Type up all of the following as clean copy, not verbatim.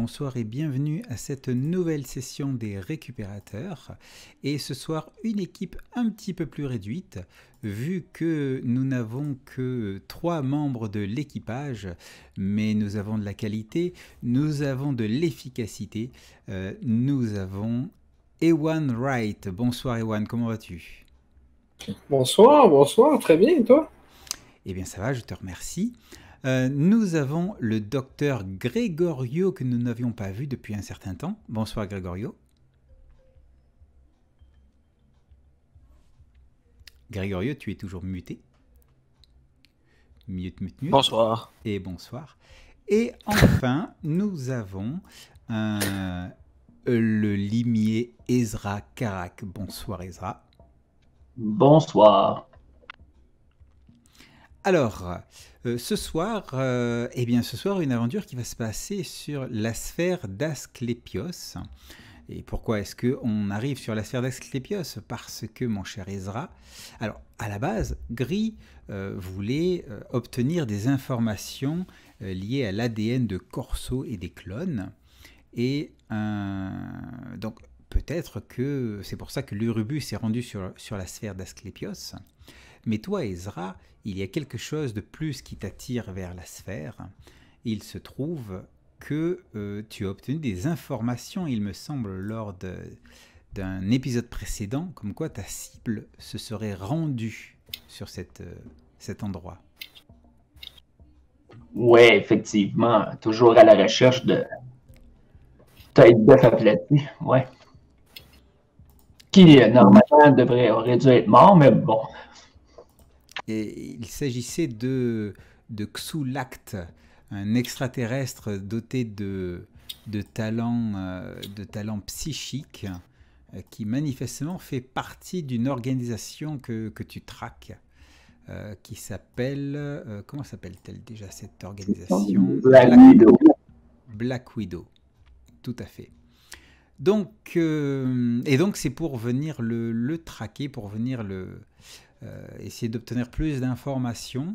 bonsoir et bienvenue à cette nouvelle session des récupérateurs. Et ce soir, une équipe un petit peu plus réduite, vu que nous n'avons que 3 membres de l'équipage, mais nous avons de la qualité, nous avons de l'efficacité, nous avons Ewan Wright. Bonsoir Ewan, comment vas-tu? Bonsoir, bonsoir, très bien, et toi? Eh bien ça va, je te remercie. Nous avons le docteur Grégorio que nous n'avions pas vu depuis un certain temps. Bonsoir Grégorio. Grégorio, tu es toujours muté. Mute, mute, mute. Bonsoir. Et bonsoir. Et enfin, nous avons le limier Ezra Carac. Bonsoir Ezra. Bonsoir. Alors, ce soir, une aventure qui va se passer sur la sphère d'Asclépios. Et pourquoi est-ce qu'on arrive sur la sphère d'Asclépios? Parce que, mon cher Ezra, alors, à la base, Gris voulait obtenir des informations liées à l'ADN de Corso et des clones. Et donc, peut-être que c'est pour ça que l'Urubu s'est rendu sur la sphère d'Asclépios. Mais toi, Ezra, il y a quelque chose de plus qui t'attire vers la sphère. Il se trouve que tu as obtenu des informations, il me semble, lors d'un épisode précédent, comme quoi ta cible se serait rendue sur cet endroit. Oui, effectivement. Toujours à la recherche de tête d'œuf aplatie, ouais. Qui, normalement, aurait dû être mort, mais bon... Et il s'agissait de Xu-Lakt, un extraterrestre doté de talents psychiques qui manifestement fait partie d'une organisation que tu traques, qui s'appelle... comment s'appelle-t-elle déjà cette organisation? Black Widow. Tout à fait. Donc, et donc c'est pour venir le traquer, pour venir le... essayer d'obtenir plus d'informations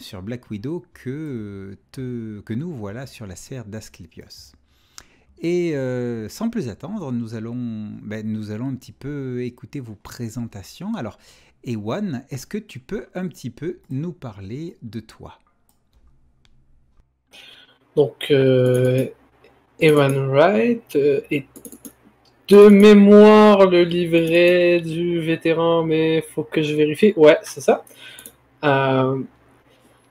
sur Black Widow que nous voilà sur la sphère d'Asclépios. Et sans plus attendre, nous allons un petit peu écouter vos présentations. Alors, Ewan, est-ce que tu peux un petit peu nous parler de toi? Donc, Ewan Wright est... de mémoire, le livret du vétéran, mais faut que je vérifie. Ouais, c'est ça.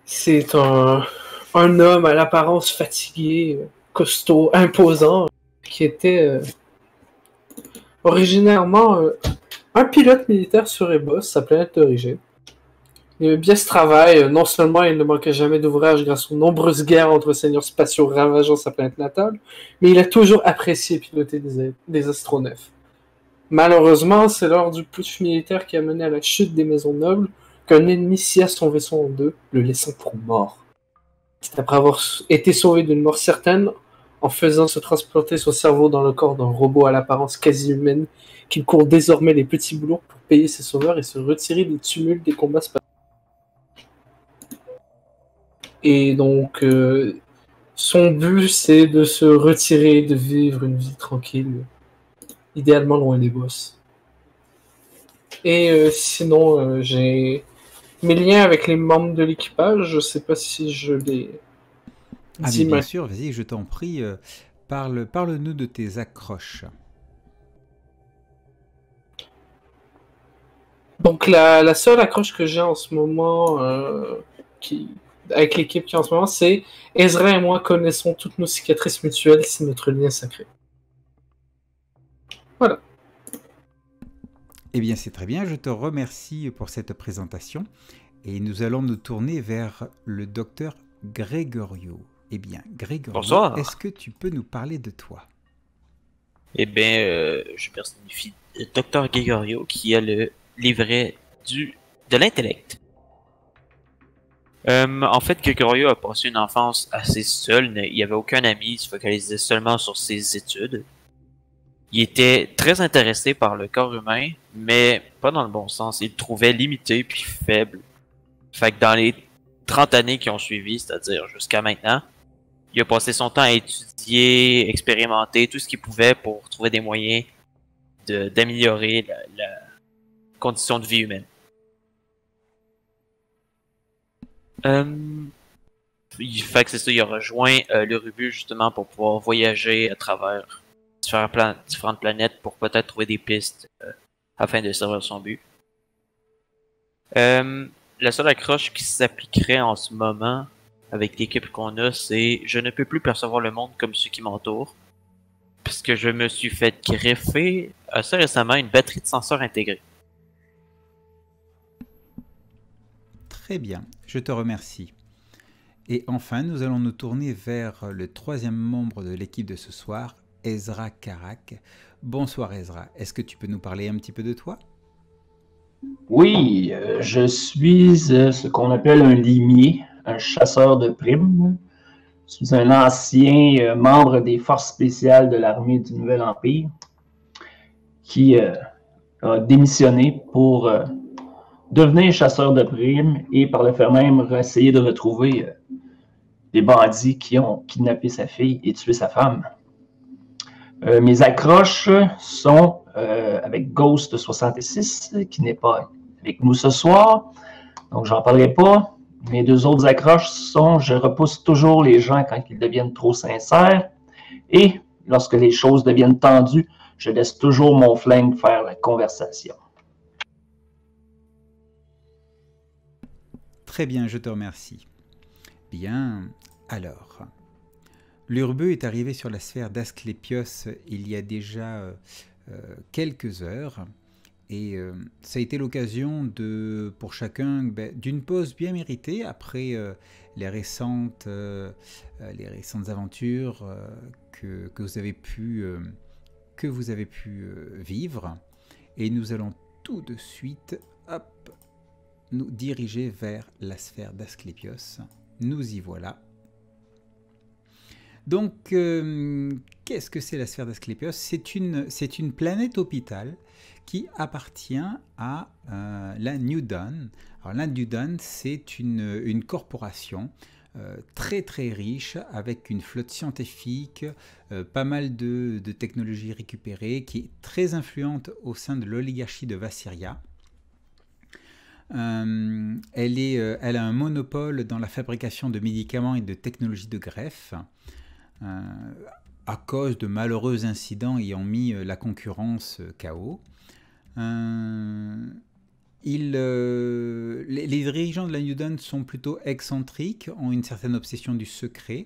C'est un homme à l'apparence fatigué, costaud, imposant, qui était originairement un pilote militaire sur Ebos, sa planète d'origine. Il aimait bien ce travail. Non seulement il ne manquait jamais d'ouvrage grâce aux nombreuses guerres entre seigneurs spatiaux ravageant sa planète natale, mais il a toujours apprécié piloter des astronefs. Malheureusement, c'est lors du putsch militaire qui a mené à la chute des maisons nobles qu'un ennemi scia son vaisseau en deux, le laissant pour mort. C'est après avoir été sauvé d'une mort certaine, en faisant se transplanter son cerveau dans le corps d'un robot à l'apparence quasi-humaine, qu'il court désormais les petits boulours pour payer ses sauveurs et se retirer des tumultes des combats spatiaux. Et donc, son but, c'est de se retirer, de vivre une vie tranquille, idéalement loin des boss. Et sinon, j'ai mes liens avec les membres de l'équipage, je ne sais pas si je les... Ah mais bien sûr, vas-y, je t'en prie, parle-nous de tes accroches. Donc, la seule accroche que j'ai en ce moment, avec l'équipe qui est en ce moment, c'est Ezra et moi connaissons toutes nos cicatrices mutuelles, c'est notre lien sacré. Voilà. Eh bien, c'est très bien. Je te remercie pour cette présentation. Et nous allons nous tourner vers le docteur Grégorio. Eh bien, Grégorio, est-ce que tu peux nous parler de toi? Eh bien, je personnifie le docteur Grégorio qui a le livret de l'intellect. En fait, Grégorio a passé une enfance assez seule, il n'y avait aucun ami, il se focalisait seulement sur ses études. Il était très intéressé par le corps humain, mais pas dans le bon sens, il le trouvait limité puis faible. Fait que dans les 30 années qui ont suivi, c'est-à-dire jusqu'à maintenant, Il a passé son temps à étudier, expérimenter tout ce qu'il pouvait pour trouver des moyens d'améliorer la condition de vie humaine. Fait que c'est ça, il a rejoint l'Urubu justement pour pouvoir voyager à travers différentes planètes pour peut-être trouver des pistes afin de servir son but. La seule accroche qui s'appliquerait en ce moment avec l'équipe qu'on a, c'est je ne peux plus percevoir le monde comme ceux qui m'entourent, puisque je me suis fait greffer assez récemment une batterie de senseurs intégrée. Très bien, je te remercie. Et enfin, nous allons nous tourner vers le troisième membre de l'équipe de ce soir, Ezra Carac. Bonsoir Ezra, est-ce que tu peux nous parler un petit peu de toi? Oui, je suis ce qu'on appelle un limier, un chasseur de primes. Je suis un ancien membre des forces spéciales de l'armée du Nouvel Empire qui a démissionné pour devenir chasseur de primes et par le fait même essayer de retrouver des bandits qui ont kidnappé sa fille et tué sa femme. Mes accroches sont avec Ghost66, qui n'est pas avec nous ce soir, donc j'en parlerai pas. Mes deux autres accroches sont « Je repousse toujours les gens quand ils deviennent trop sincères » et « Lorsque les choses deviennent tendues, je laisse toujours mon flingue faire la conversation. » Très bien, je te remercie. Bien, alors, l'Urubu est arrivé sur la sphère d'Asclépios il y a déjà quelques heures et ça a été l'occasion pour chacun d'une pause bien méritée après les récentes aventures que vous avez pu vivre. Et nous allons tout de suite nous diriger vers la sphère d'Asclépios. Nous y voilà. Donc, qu'est-ce que c'est la sphère d'Asclépios? C'est une planète hôpital qui appartient à la New Dawn. Alors, la New Dawn, c'est une corporation très très riche, avec une flotte scientifique, pas mal de technologies récupérées, qui est très influente au sein de l'oligarchie de Vassyria. Elle a un monopole dans la fabrication de médicaments et de technologies de greffe, à cause de malheureux incidents ayant mis la concurrence KO. Les dirigeants de la New Dawn sont plutôt excentriques, ont une certaine obsession du secret,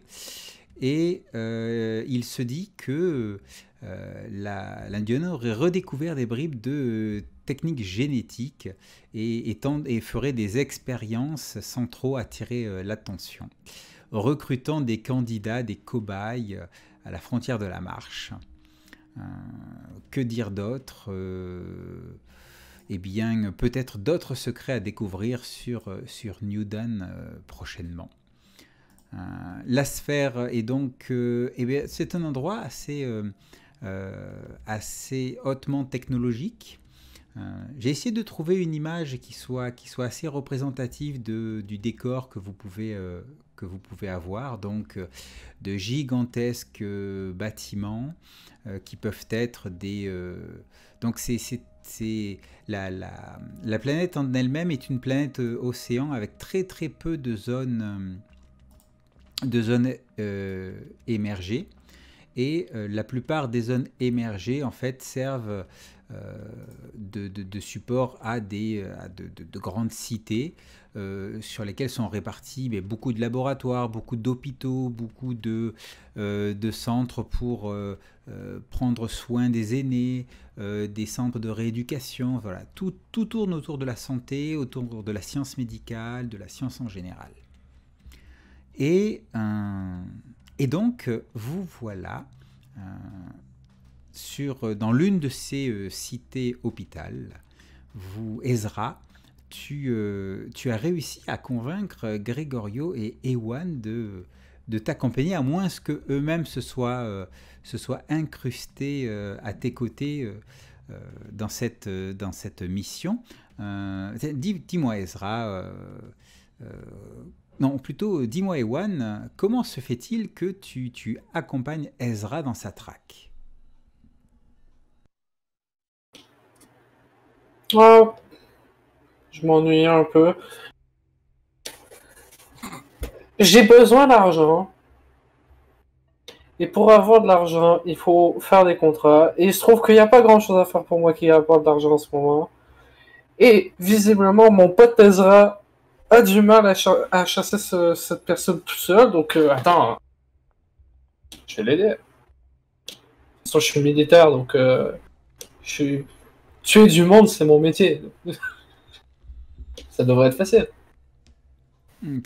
et il se dit que la New Dawn aurait redécouvert des bribes de techniques génétiques et ferait des expériences sans trop attirer l'attention, recrutant des candidats, des cobayes à la frontière de la marche. Que dire d'autre? Eh bien, peut-être d'autres secrets à découvrir sur New Dawn prochainement. La sphère est donc... c'est un endroit assez hautement technologique. J'ai essayé de trouver une image qui soit assez représentative du décor que vous pouvez avoir, donc de gigantesques bâtiments qui peuvent être des... donc la planète en elle-même est une planète océan avec très très peu de zones émergées, et la plupart des zones émergées en fait servent de support à de grandes cités sur lesquelles sont répartis beaucoup de laboratoires, beaucoup d'hôpitaux, beaucoup de centres pour prendre soin des aînés, des centres de rééducation. Voilà, tout tourne autour de la santé, autour de la science médicale, de la science en général. Et donc, vous voilà... dans l'une de ces cités hôpitales, Ezra, tu as réussi à convaincre Grégorio et Ewan de t'accompagner, à moins que eux-mêmes se soient incrustés à tes côtés dans cette mission. Dis-moi Ezra, Non, plutôt, dis-moi Ewan, comment se fait-il que tu accompagnes Ezra dans sa traque? Oh, je m'ennuyais un peu. J'ai besoin d'argent. Et pour avoir de l'argent, il faut faire des contrats. Et il se trouve qu'il n'y a pas grand-chose à faire pour moi qui apporte de l'argent en ce moment. Et visiblement, mon pote Ezra a du mal à chasser cette personne tout seul, donc attends, je vais l'aider. De toute façon, je suis militaire, donc tuer du monde, c'est mon métier. Ça devrait être facile.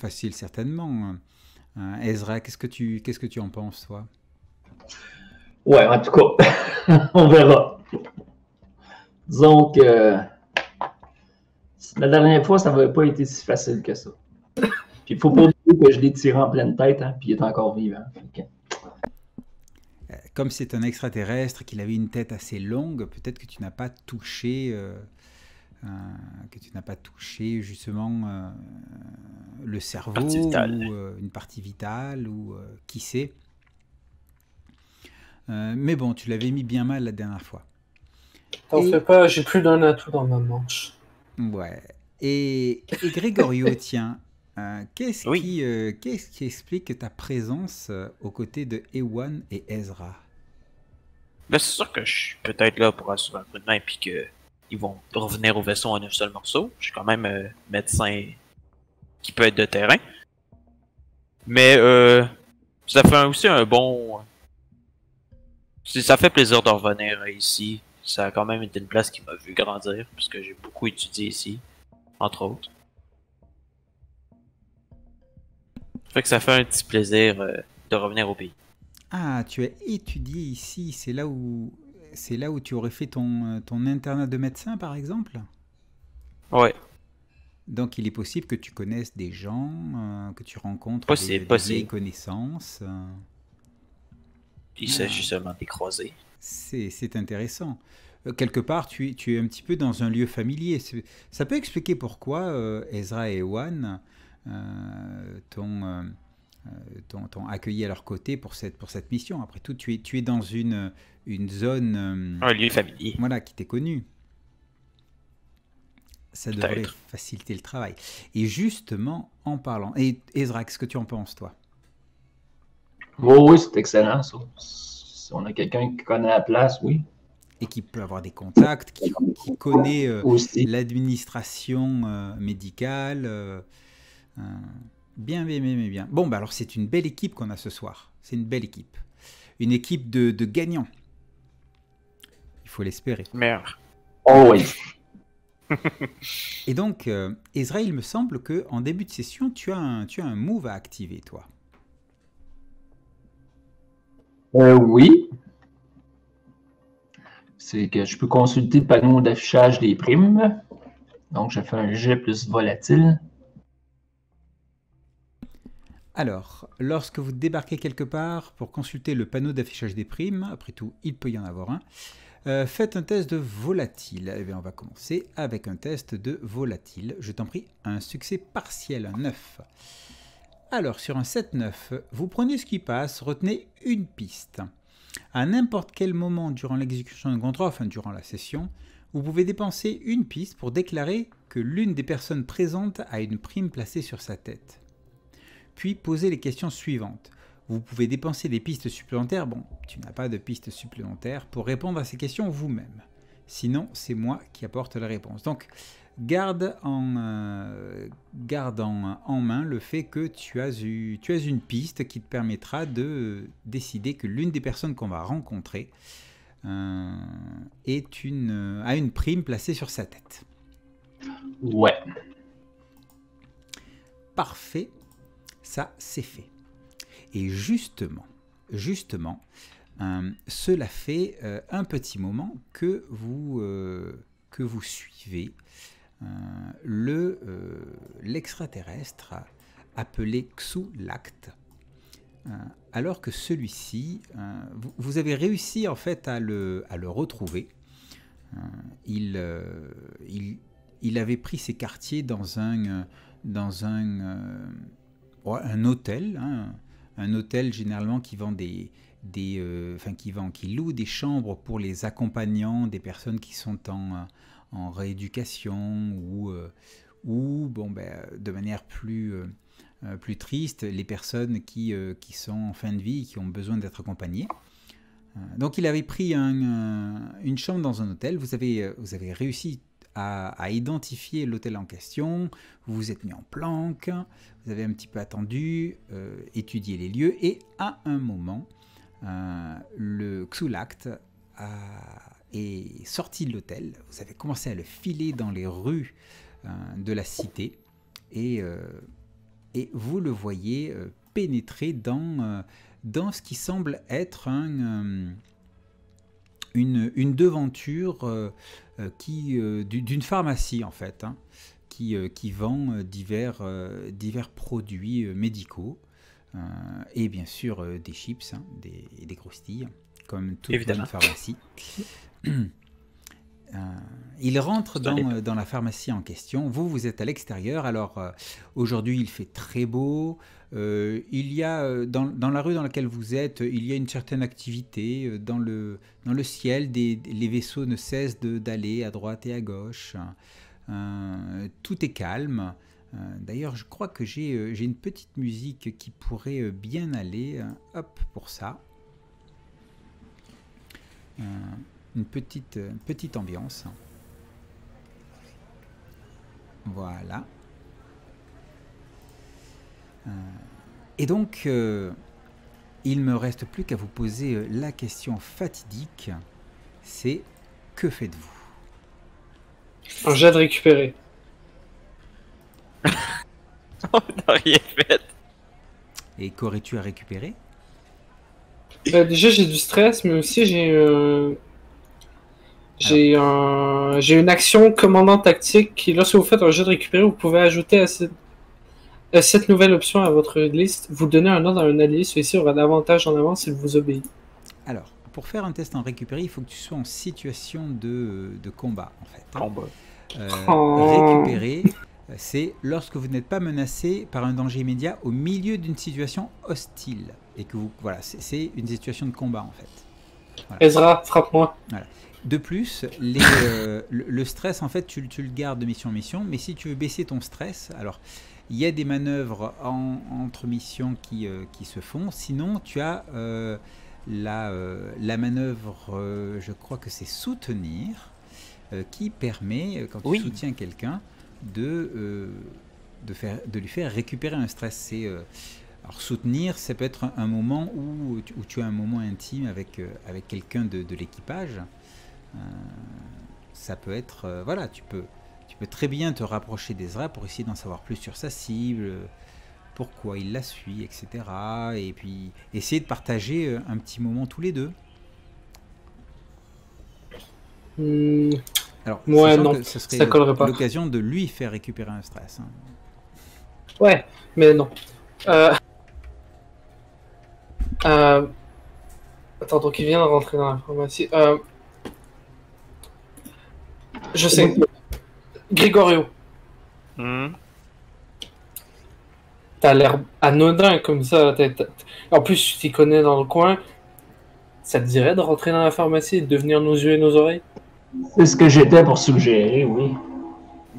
Facile, certainement. Ezra, qu'est-ce que tu en penses, toi? Ouais, en tout cas, on verra. Disons que la dernière fois, ça n'avait pas été si facile que ça. Puis il faut pas dire que je l'ai tiré en pleine tête, hein, puis il est encore vivant. Okay. Comme c'est un extraterrestre, qu'il avait une tête assez longue, peut-être que tu n'as pas touché, justement le cerveau, une partie vitale, ou qui sait. Mais bon, tu l'avais mis bien mal la dernière fois. T'en fais pas, j'ai plus d'un atout dans ma manche. Ouais. Et Grégorio, tiens, qu'est-ce qui explique ta présence aux côtés de Ewan et Ezra? Ben, c'est sûr que je suis peut-être là pour assurer un coup de main puis qu'ils vont revenir au vaisseau en un seul morceau. Je suis quand même médecin qui peut être de terrain. Mais ça fait aussi un bon... Ça fait plaisir de revenir ici. Ça a quand même été une place qui m'a vu grandir, puisque j'ai beaucoup étudié ici, entre autres. Ça fait que ça fait un petit plaisir de revenir au pays. Ah, tu as étudié ici, c'est là où tu aurais fait ton internat de médecin, par exemple? Ouais. Donc il est possible que tu connaisses des gens, que tu rencontres des connaissances. Il s'agit seulement des croisés. C'est intéressant. Quelque part, tu es un petit peu dans un lieu familier. Ça peut expliquer pourquoi Ezra et Ewan t'ont accueilli à leur côté pour cette mission. Après tout, tu es dans une zone... un lieu familier. Voilà, qui t'est connu. Ça devrait faciliter le travail. Et justement, en parlant... Et Ezra, qu'est-ce que tu en penses, toi? Oh, oui, c'est excellent, ça. Si on a quelqu'un qui connaît la place, oui. Et qui peut avoir des contacts, qui connaît l'administration médicale. Bien. Bon, bah alors c'est une belle équipe qu'on a ce soir. C'est une belle équipe. Une équipe de gagnants. Il faut l'espérer. Merde. Oh oui. Et donc, Ezra, il me semble qu'en début de session, tu as un move à activer, toi. Oui. C'est que je peux consulter le panneau d'affichage des primes. Donc, je fais un jet plus volatile. Alors, lorsque vous débarquez quelque part pour consulter le panneau d'affichage des primes, après tout, il peut y en avoir un, faites un test de volatile. Eh bien, on va commencer avec un test de volatile. Je t'en prie, un succès partiel, un 9. Alors, sur un 7-9, vous prenez ce qui passe, retenez une piste. À n'importe quel moment durant l'exécution d'un contrat, enfin durant la session, vous pouvez dépenser une piste pour déclarer que l'une des personnes présentes a une prime placée sur sa tête. Puis, posez les questions suivantes. Vous pouvez dépenser des pistes supplémentaires. Bon, tu n'as pas de pistes supplémentaires pour répondre à ces questions vous-même. Sinon, c'est moi qui apporte la réponse. Donc, garde en main le fait que tu as une piste qui te permettra de décider que l'une des personnes qu'on va rencontrer a une prime placée sur sa tête. Ouais. Parfait, ça c'est fait. Et justement, cela fait un petit moment que vous suivez l'extraterrestre appelé Xu-Lakt, alors que celui-ci, vous avez réussi en fait à le retrouver. Il avait pris ses quartiers dans un un hôtel, hein, un hôtel généralement qui vend qui loue des chambres pour les accompagnants, des personnes qui sont en rééducation ou de manière plus triste, les personnes qui sont en fin de vie, qui ont besoin d'être accompagnées. Donc il avait pris une chambre dans un hôtel, vous avez réussi à identifier l'hôtel en question, vous vous êtes mis en planque, vous avez un petit peu attendu, étudié les lieux, et à un moment, le Xu-Lakt est sorti de l'hôtel, vous avez commencé à le filer dans les rues de la cité, et vous le voyez pénétrer dans ce qui semble être une devanture d'une pharmacie, en fait, hein, qui vend divers produits médicaux, et bien sûr des chips, hein, des croustilles, comme toute bonne pharmacie. Il rentre dans la pharmacie en question. Vous êtes à l'extérieur. Alors, aujourd'hui, il fait très beau. Il y a, dans la rue dans laquelle vous êtes, il y a une certaine activité. Dans le ciel, les vaisseaux ne cessent d'aller à droite et à gauche. Tout est calme. D'ailleurs, je crois que j'ai une petite musique qui pourrait bien aller. Hop, pour ça. Une petite ambiance. Voilà. Et donc, il ne me reste plus qu'à vous poser la question fatidique. C'est, que faites-vous? Un jet de récupérer. On n'a rien fait. Et qu'aurais-tu à récupérer? Déjà, j'ai du stress, mais aussi j'ai... J'ai une action commandant tactique qui, lorsque vous faites un jeu de récupérer, vous pouvez ajouter à cette nouvelle option à votre liste. Vous donnez un ordre à un allié, celui-ci aura davantage en avance s'il vous obéit. Alors, pour faire un test en récupérer, il faut que tu sois en situation de combat, en fait. Hein. Combat. Récupérer, c'est lorsque vous n'êtes pas menacé par un danger immédiat au milieu d'une situation hostile. Et que vous, voilà, c'est une situation de combat, en fait. Voilà. Ezra, frappe-moi. Voilà. De plus, le stress, en fait, tu le gardes de mission en mission, mais si tu veux baisser ton stress, alors il y a des manœuvres entre missions qui se font, sinon tu as la manœuvre, je crois que c'est soutenir, qui permet, quand tu soutiens quelqu'un, de lui faire récupérer un stress. Alors soutenir, ça peut être un moment où tu as un moment intime avec quelqu'un de l'équipage. Ça peut être, voilà, tu peux très bien te rapprocher d'Ezra pour essayer d'en savoir plus sur sa cible, pourquoi il la suit, etc. Et puis essayer de partager un petit moment tous les deux. Alors, ouais, non, ce serait l'occasion de lui faire récupérer un stress. Hein. Ouais, mais non. Attends, donc il vient de rentrer dans la pharmacie. Je sais. Grégorio. T'as l'air anodin comme ça. En plus, tu t'y connais dans le coin. Ça te dirait de rentrer dans la pharmacie et de devenir nos yeux et nos oreilles? C'est ce que j'étais pour suggérer, oui.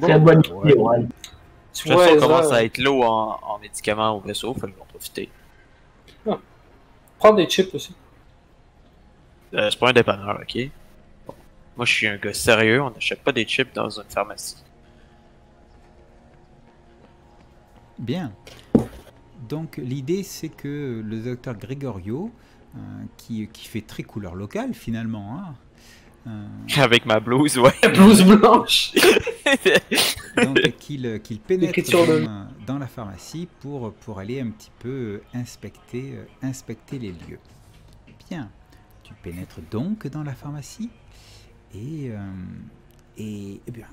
Très bonne idée, ouais. Tu vois, on commence à être low en médicaments au vaisseau, il faut en profiter. Ah. Prendre des chips aussi. C'est pas un dépanneur, ok? Moi, je suis un gars sérieux, on n'achète pas des chips dans une pharmacie. Bien. Donc, l'idée, c'est que le docteur Grégorio, qui fait très couleur locale, finalement... Hein, avec ma blouse, ouais. La blouse blanche. Donc, qu'il pénètre dans la pharmacie pour aller un petit peu inspecter les lieux. Bien. Tu pénètres donc dans la pharmacie. Et bien,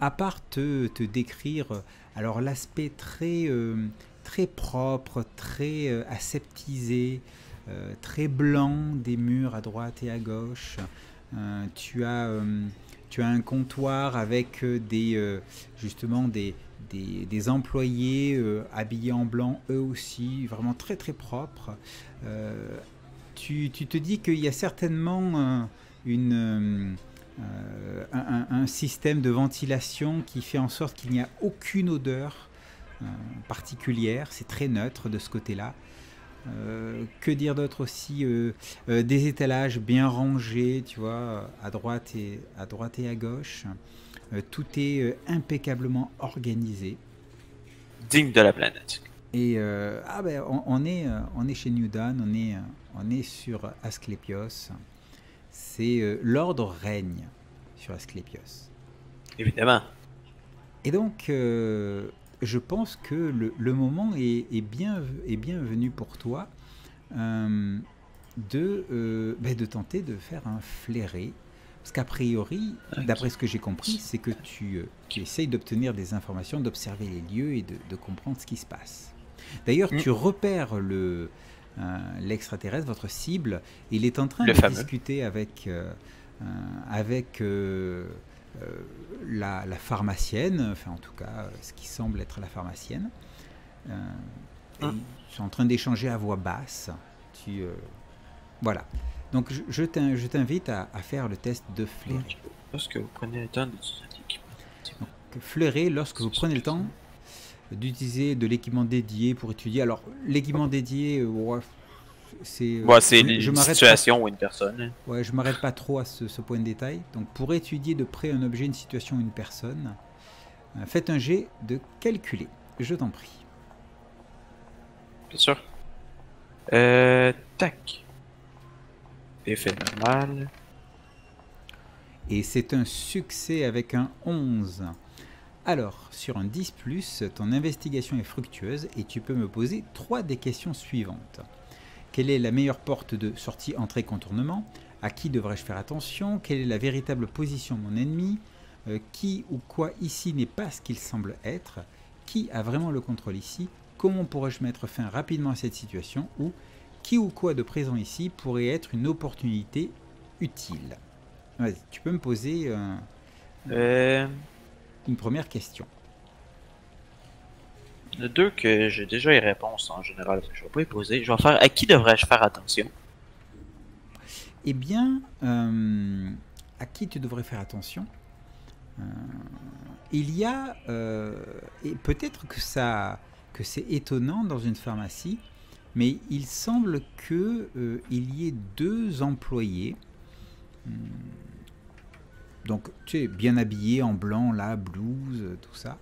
à part te décrire, alors l'aspect très propre, très aseptisé, très blanc des murs à droite et à gauche, tu as un comptoir avec des, justement des employés habillés en blanc, eux aussi, vraiment très très propres. Tu te dis qu'il y a certainement un système de ventilation qui fait en sorte qu'il n'y a aucune odeur particulière, c'est très neutre de ce côté-là. Que dire d'autre aussi, des étalages bien rangés, tu vois, à droite et à gauche. Tout est impeccablement organisé. Digne de la planète. Et on est chez New Dawn, on est sur Asclépios. C'est l'ordre règne sur Asclépios. Évidemment. Et donc, je pense que le moment est bienvenu pour toi de tenter de faire un flairé. Parce qu'a priori, d'après ce que j'ai compris, c'est que tu essayes d'obtenir des informations, d'observer les lieux et de comprendre ce qui se passe. D'ailleurs, tu repères l'extraterrestre, votre cible. Il est en train de discuter avec la pharmacienne, enfin en tout cas, ce qui semble être la pharmacienne. Ils sont en train d'échanger à voix basse. Voilà. Donc je t'invite à faire le test de flairer. Lorsque vous prenez le temps d'utiliser de l'équipement dédié pour étudier. Alors l'équipement dédié, c'est une situation ou une personne. Ouais, je m'arrête pas trop à ce point de détail. Donc pour étudier de près un objet, une situation ou une personne, faites un jet de calculer. Je t'en prie. Bien sûr. Tac. Effet normal. Et c'est un succès avec un 11. Alors, sur un 10+, ton investigation est fructueuse et tu peux me poser 3 des questions suivantes. Quelle est la meilleure porte de sortie, entrée, contournement? À qui devrais-je faire attention? Quelle est la véritable position de mon ennemi? Qui ou quoi ici n'est pas ce qu'il semble être? Qui a vraiment le contrôle ici? Comment pourrais-je mettre fin rapidement à cette situation? Ou qui ou quoi de présent ici pourrait être une opportunité utile? Vas-y, tu peux me poser une première question. Il y en a deux que j'ai déjà les réponses en général, je vais pas les poser. Je vais faire à qui devrais-je faire attention? Eh bien, à qui tu devrais faire attention? Il y a, et peut-être que c'est étonnant dans une pharmacie, mais il semble qu'il y ait 2 employés, donc tu sais, bien habillés en blanc, là, blouse, tout ça.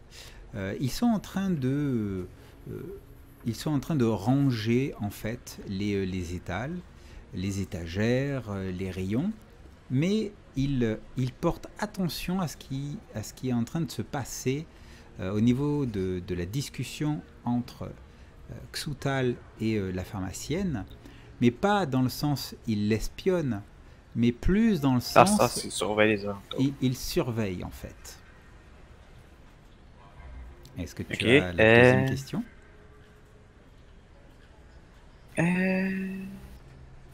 Ils sont en train de ranger en fait les étals, les étagères, les rayons, mais ils portent attention à ce qui est en train de se passer au niveau de la discussion entre Xutal et la pharmacienne, mais pas dans le sens il l'espionne, mais plus dans le sens il surveille en fait. Est-ce que tu as la deuxième question?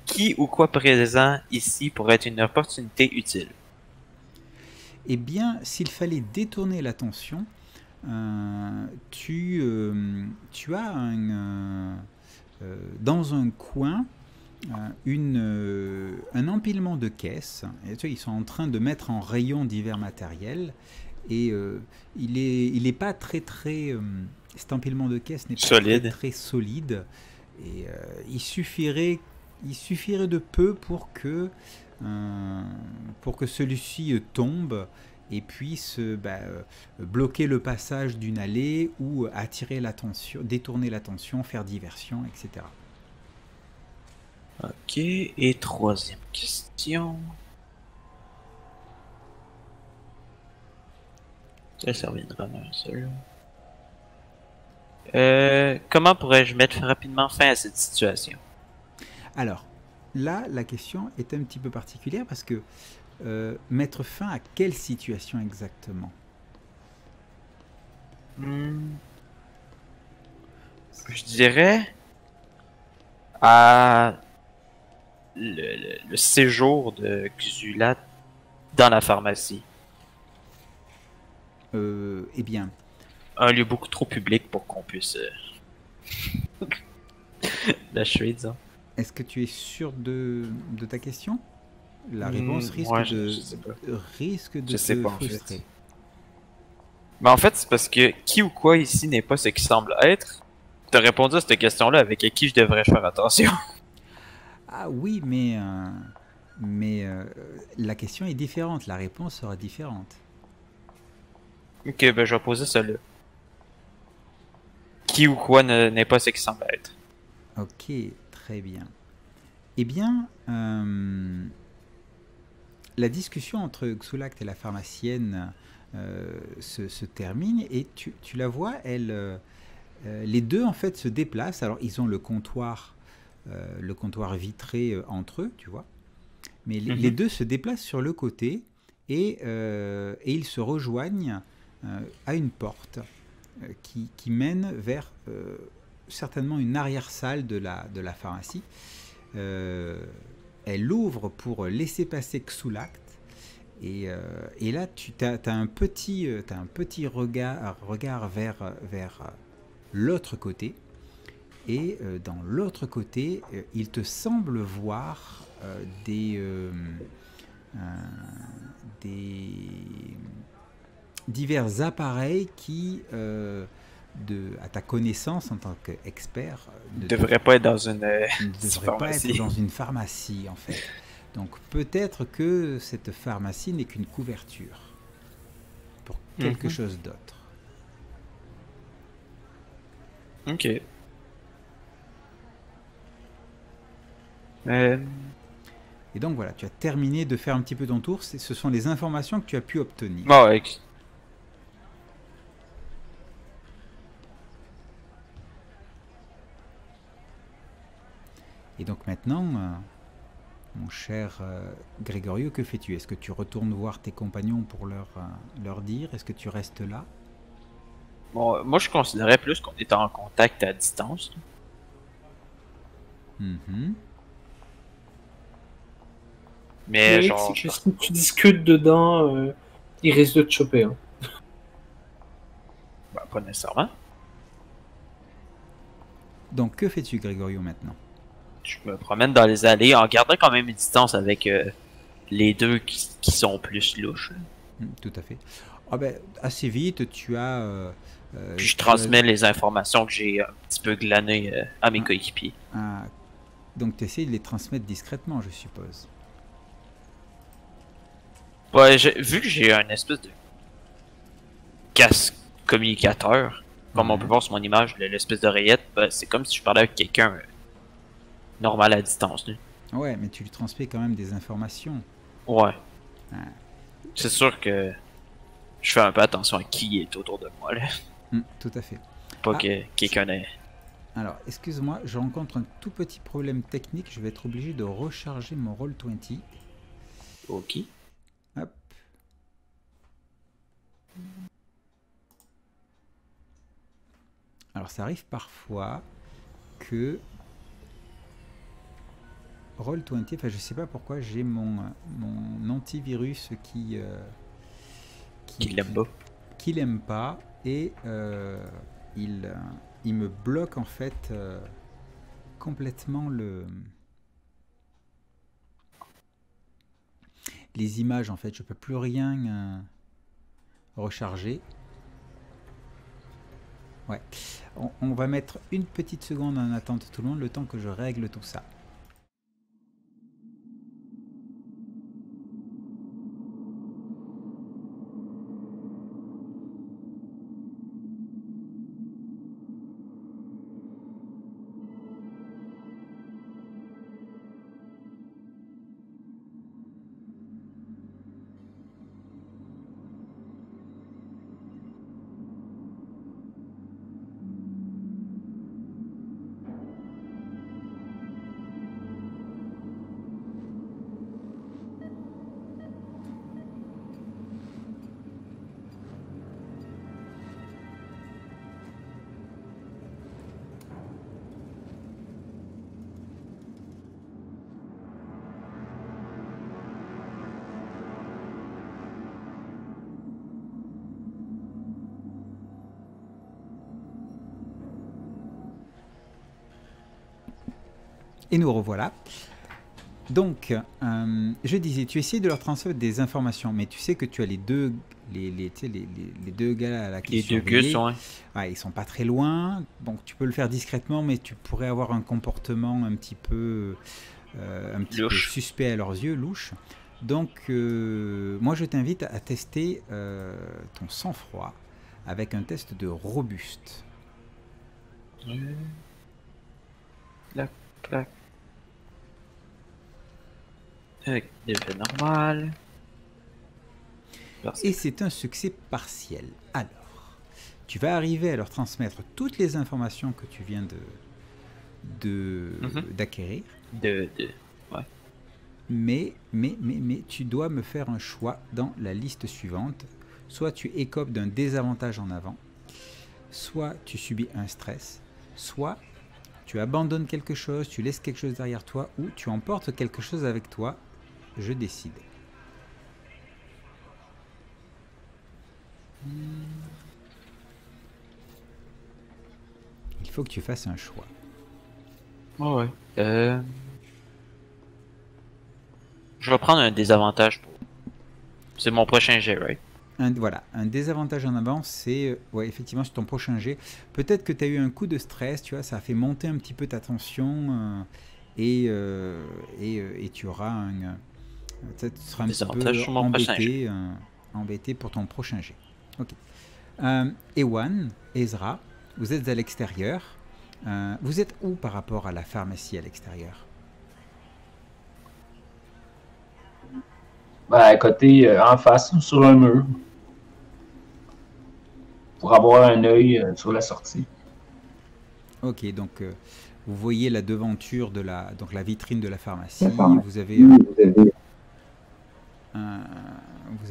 Qui ou quoi présent ici pourrait être une opportunité utile? Eh bien, s'il fallait détourner l'attention, tu as dans un coin un empilement de caisses. Et, tu vois, ils sont en train de mettre en rayon divers matériels et il est pas très très cet empilement de caisses n'est pas solide. Très solide et il suffirait de peu pour que celui-ci tombe et puisse bloquer le passage d'une allée ou attirer l'attention, détourner l'attention, faire diversion, etc. Ok, et troisième question. Ça servira à celle-là. Comment pourrais-je mettre rapidement fin à cette situation? Alors, là, la question est un petit peu particulière parce que mettre fin à quelle situation exactement? Je dirais à le séjour de Xu-Lakt dans la pharmacie. Eh bien, un lieu beaucoup trop public pour qu'on puisse l'achever, disons. Est-ce que tu es sûr de ta question? La réponse risque de te frustrer. En fait. Mais en fait, c'est parce que qui ou quoi ici n'est pas ce qui semble être. T'as répondu à cette question-là avec à qui je devrais faire attention. Ah oui, mais la question est différente, la réponse sera différente. Ok, ben je vais poser celle-là. Qui ou quoi n'est pas ce qui semble être. Ok, très bien. Eh bien, la discussion entre Xu-Lakt et la pharmacienne se termine et tu la vois, elle, les deux en fait se déplacent. Alors ils ont le comptoir vitré entre eux, tu vois. Mais les deux se déplacent sur le côté et ils se rejoignent à une porte qui mène vers certainement une arrière-salle de la pharmacie. Elle l'ouvre pour laisser passer Xu-Lakt et là tu as un petit regard vers l'autre côté et dans l'autre côté il te semble voir des divers appareils qui à ta connaissance en tant qu'expert ne devrait pas être dans une pharmacie en fait. Donc peut-être que cette pharmacie n'est qu'une couverture pour quelque chose d'autre. Ok. Et donc voilà, tu as terminé de faire un petit peu ton tour. Ce sont les informations que tu as pu obtenir. Oh, ouais. Et donc maintenant, mon cher Grégorio, que fais-tu? Est-ce que tu retournes voir tes compagnons pour leur dire? Est-ce que tu restes là? Bon, moi je considérais plus qu'on était en contact à distance. Mais oui, genre... Si tu discutes dedans, il risque de te choper. Hein. Bah, pas nécessairement. Donc que fais-tu, Grégorio, maintenant? Je me promène dans les allées en gardant quand même une distance avec les deux qui sont plus louches. Tout à fait. Ah ben, assez vite, tu as... Puis je transmets les informations que j'ai un petit peu glanées à mes coéquipiers. Ah. Donc tu essaies de les transmettre discrètement, je suppose. Ouais, vu que j'ai un espèce de casque communicateur, comme on peut voir sur mon image, l'espèce d'oreillette, ben, c'est comme si je parlais avec quelqu'un... normal à distance. Lui. Ouais, mais tu lui transmets quand même des informations. Ouais. C'est sûr que je fais un peu attention à qui est autour de moi. Là. Tout à fait. Pas que quelqu'un ait... Alors, excuse-moi, je rencontre un tout petit problème technique. Je vais être obligé de recharger mon Roll20. Ok. Hop. Alors, ça arrive parfois que... Roll20, enfin je sais pas pourquoi j'ai mon antivirus qui l'aime pas. Qui l'aime pas et il me bloque en fait complètement les images en fait, je peux plus rien recharger. Ouais, on va mettre une petite seconde en attente tout le monde, le temps que je règle tout ça. Et nous revoilà. Donc, je disais, tu essayes de leur transmettre des informations, mais tu sais que tu as les deux gars là qui sont gueux, ouais, ils sont pas très loin, donc tu peux le faire discrètement, mais tu pourrais avoir un comportement un petit peu suspect à leurs yeux, louche. Donc, moi, je t'invite à tester ton sang-froid avec un test de robuste. Clac, clac. Avec des faits normaux. Et c'est un succès partiel. Alors, tu vas arriver à leur transmettre toutes les informations que tu viens d'acquérir. Ouais. Mais tu dois me faire un choix dans la liste suivante. Soit tu écopes d'un désavantage en avant, soit tu subis un stress, soit tu abandonnes quelque chose, tu laisses quelque chose derrière toi, ou tu emportes quelque chose avec toi. Je décide. Il faut que tu fasses un choix. Oh ouais. Je vais prendre un désavantage. C'est mon prochain jet, right? Voilà, un désavantage en avant, c'est ouais, effectivement sur ton prochain jet. Peut-être que tu as eu un coup de stress, tu vois, ça a fait monter un petit peu ta tension et tu auras tu seras un petit peu embêté, pour ton prochain jet. Ok. Ewan, Ezra, vous êtes à l'extérieur. Vous êtes où par rapport à la pharmacie à l'extérieur? Bah, à côté, en face, sur un mur. Pour avoir un œil sur la sortie. Ok, donc vous voyez la devanture de la vitrine de la pharmacie. Vous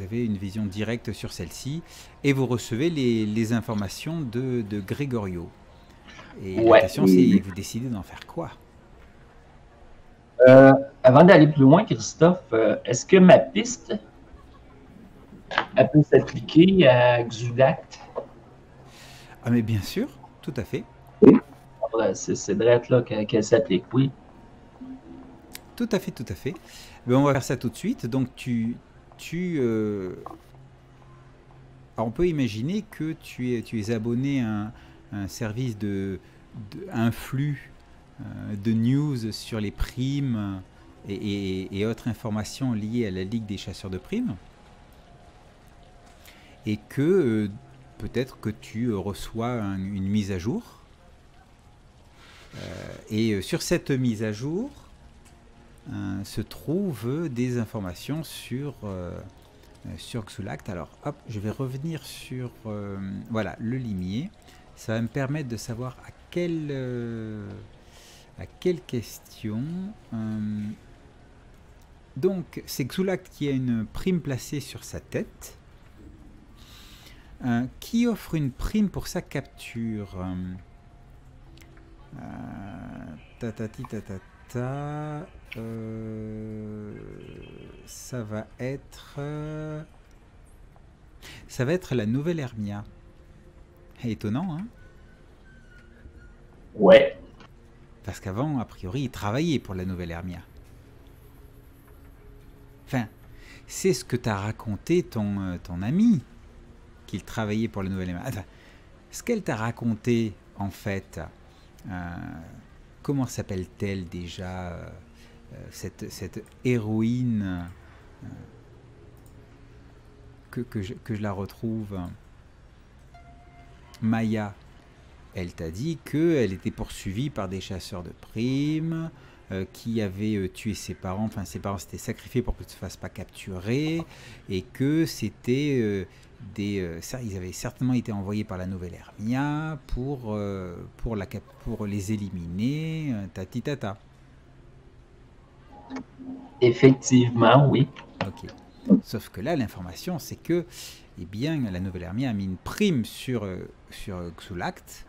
avez une vision directe sur celle-ci et vous recevez les informations de Grégorio. Et ouais, la question, c'est vous décidez d'en faire quoi? Avant d'aller plus loin, Christophe, est-ce que ma piste elle peut s'appliquer à Xu-Lakt? Ah mais bien sûr, tout à fait. Oui. C'est drette là qu'elle s'applique, oui. Tout à fait, tout à fait. Mais on va faire ça tout de suite. Donc alors, on peut imaginer que tu es abonné à un service un flux de news sur les primes et autres informations liées à la Ligue des chasseurs de primes, et que peut-être que tu reçois une mise à jour, et sur cette mise à jour se trouvent des informations sur Xu-Lakt. Alors hop, je vais revenir sur voilà, le limier, ça va me permettre de savoir à quelle question. Donc, c'est Xu-Lakt qui a une prime placée sur sa tête, qui offre une prime pour sa capture. Ça va être... ça va être la Nouvelle Hermia. Étonnant, hein? Ouais. Parce qu'avant, a priori, il travaillait pour la Nouvelle Hermia. Enfin, c'est ce que t'as raconté ton ami, qu'il travaillait pour la Nouvelle Hermia. Attends, ce qu'elle t'a raconté, en fait, comment s'appelle-t-elle déjà, cette héroïne, que je la retrouve, Maya. Elle t'a dit qu'elle était poursuivie par des chasseurs de primes, qui avaient tué ses parents, enfin ses parents s'étaient sacrifiés pour que tu ne te fasses pas capturer, et que c'était ils avaient certainement été envoyés par la Nouvelle Hermia pour les éliminer, tati tata. Effectivement, oui. Ok. Sauf que là, l'information, c'est que, eh bien, la Nouvelle Hermia a mis une prime sur Xu-Lakt.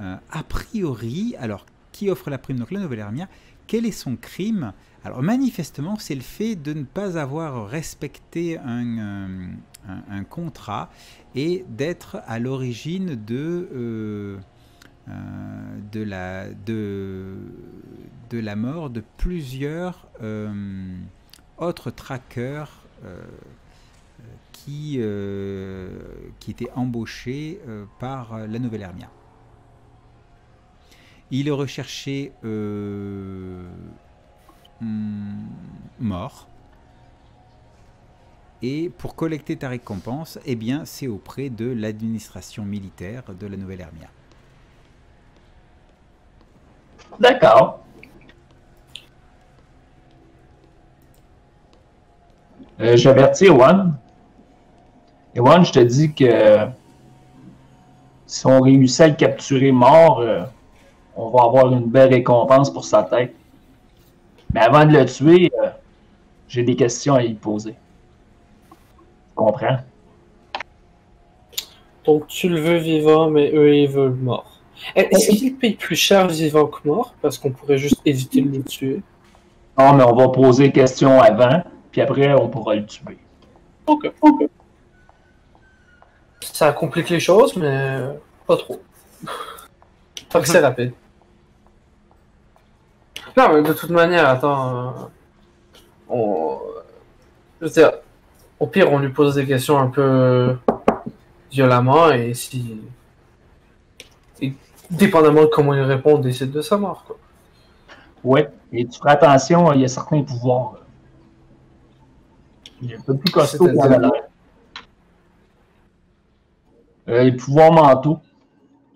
A priori, alors qui offre la prime? Donc la Nouvelle Hermia, quel est son crime? Alors manifestement, c'est le fait de ne pas avoir respecté un contrat et d'être à l'origine de la mort de plusieurs autres traqueurs qui étaient embauchés par la Nouvelle Hermia. Il est recherché mort. Et pour collecter ta récompense, eh bien, c'est auprès de l'administration militaire de la Nouvelle Hermia. D'accord. J'avertis Ewan. Ewan, je te dis que si on réussit à le capturer mort, on va avoir une belle récompense pour sa tête. Mais avant de le tuer, j'ai des questions à lui poser. Tu comprends? Donc tu le veux vivant, mais eux, ils veulent mort. Est-ce qu'ils payent plus cher vivant que mort? Parce qu'on pourrait juste éviter de le tuer. Non, mais on va poser question avant, puis après, on pourra le tuer. Ok, ok. Ça complique les choses, mais pas trop. Tant que c'est rapide. Non, mais de toute manière, attends... Je veux dire, au pire, on lui pose des questions un peu... violemment, et si... Et dépendamment de comment il répond, on décide de sa mort, quoi. Ouais, et tu feras attention, il y a certains pouvoirs. Il est un peu plus costaud qu'on a l'air. Les pouvoirs mentaux,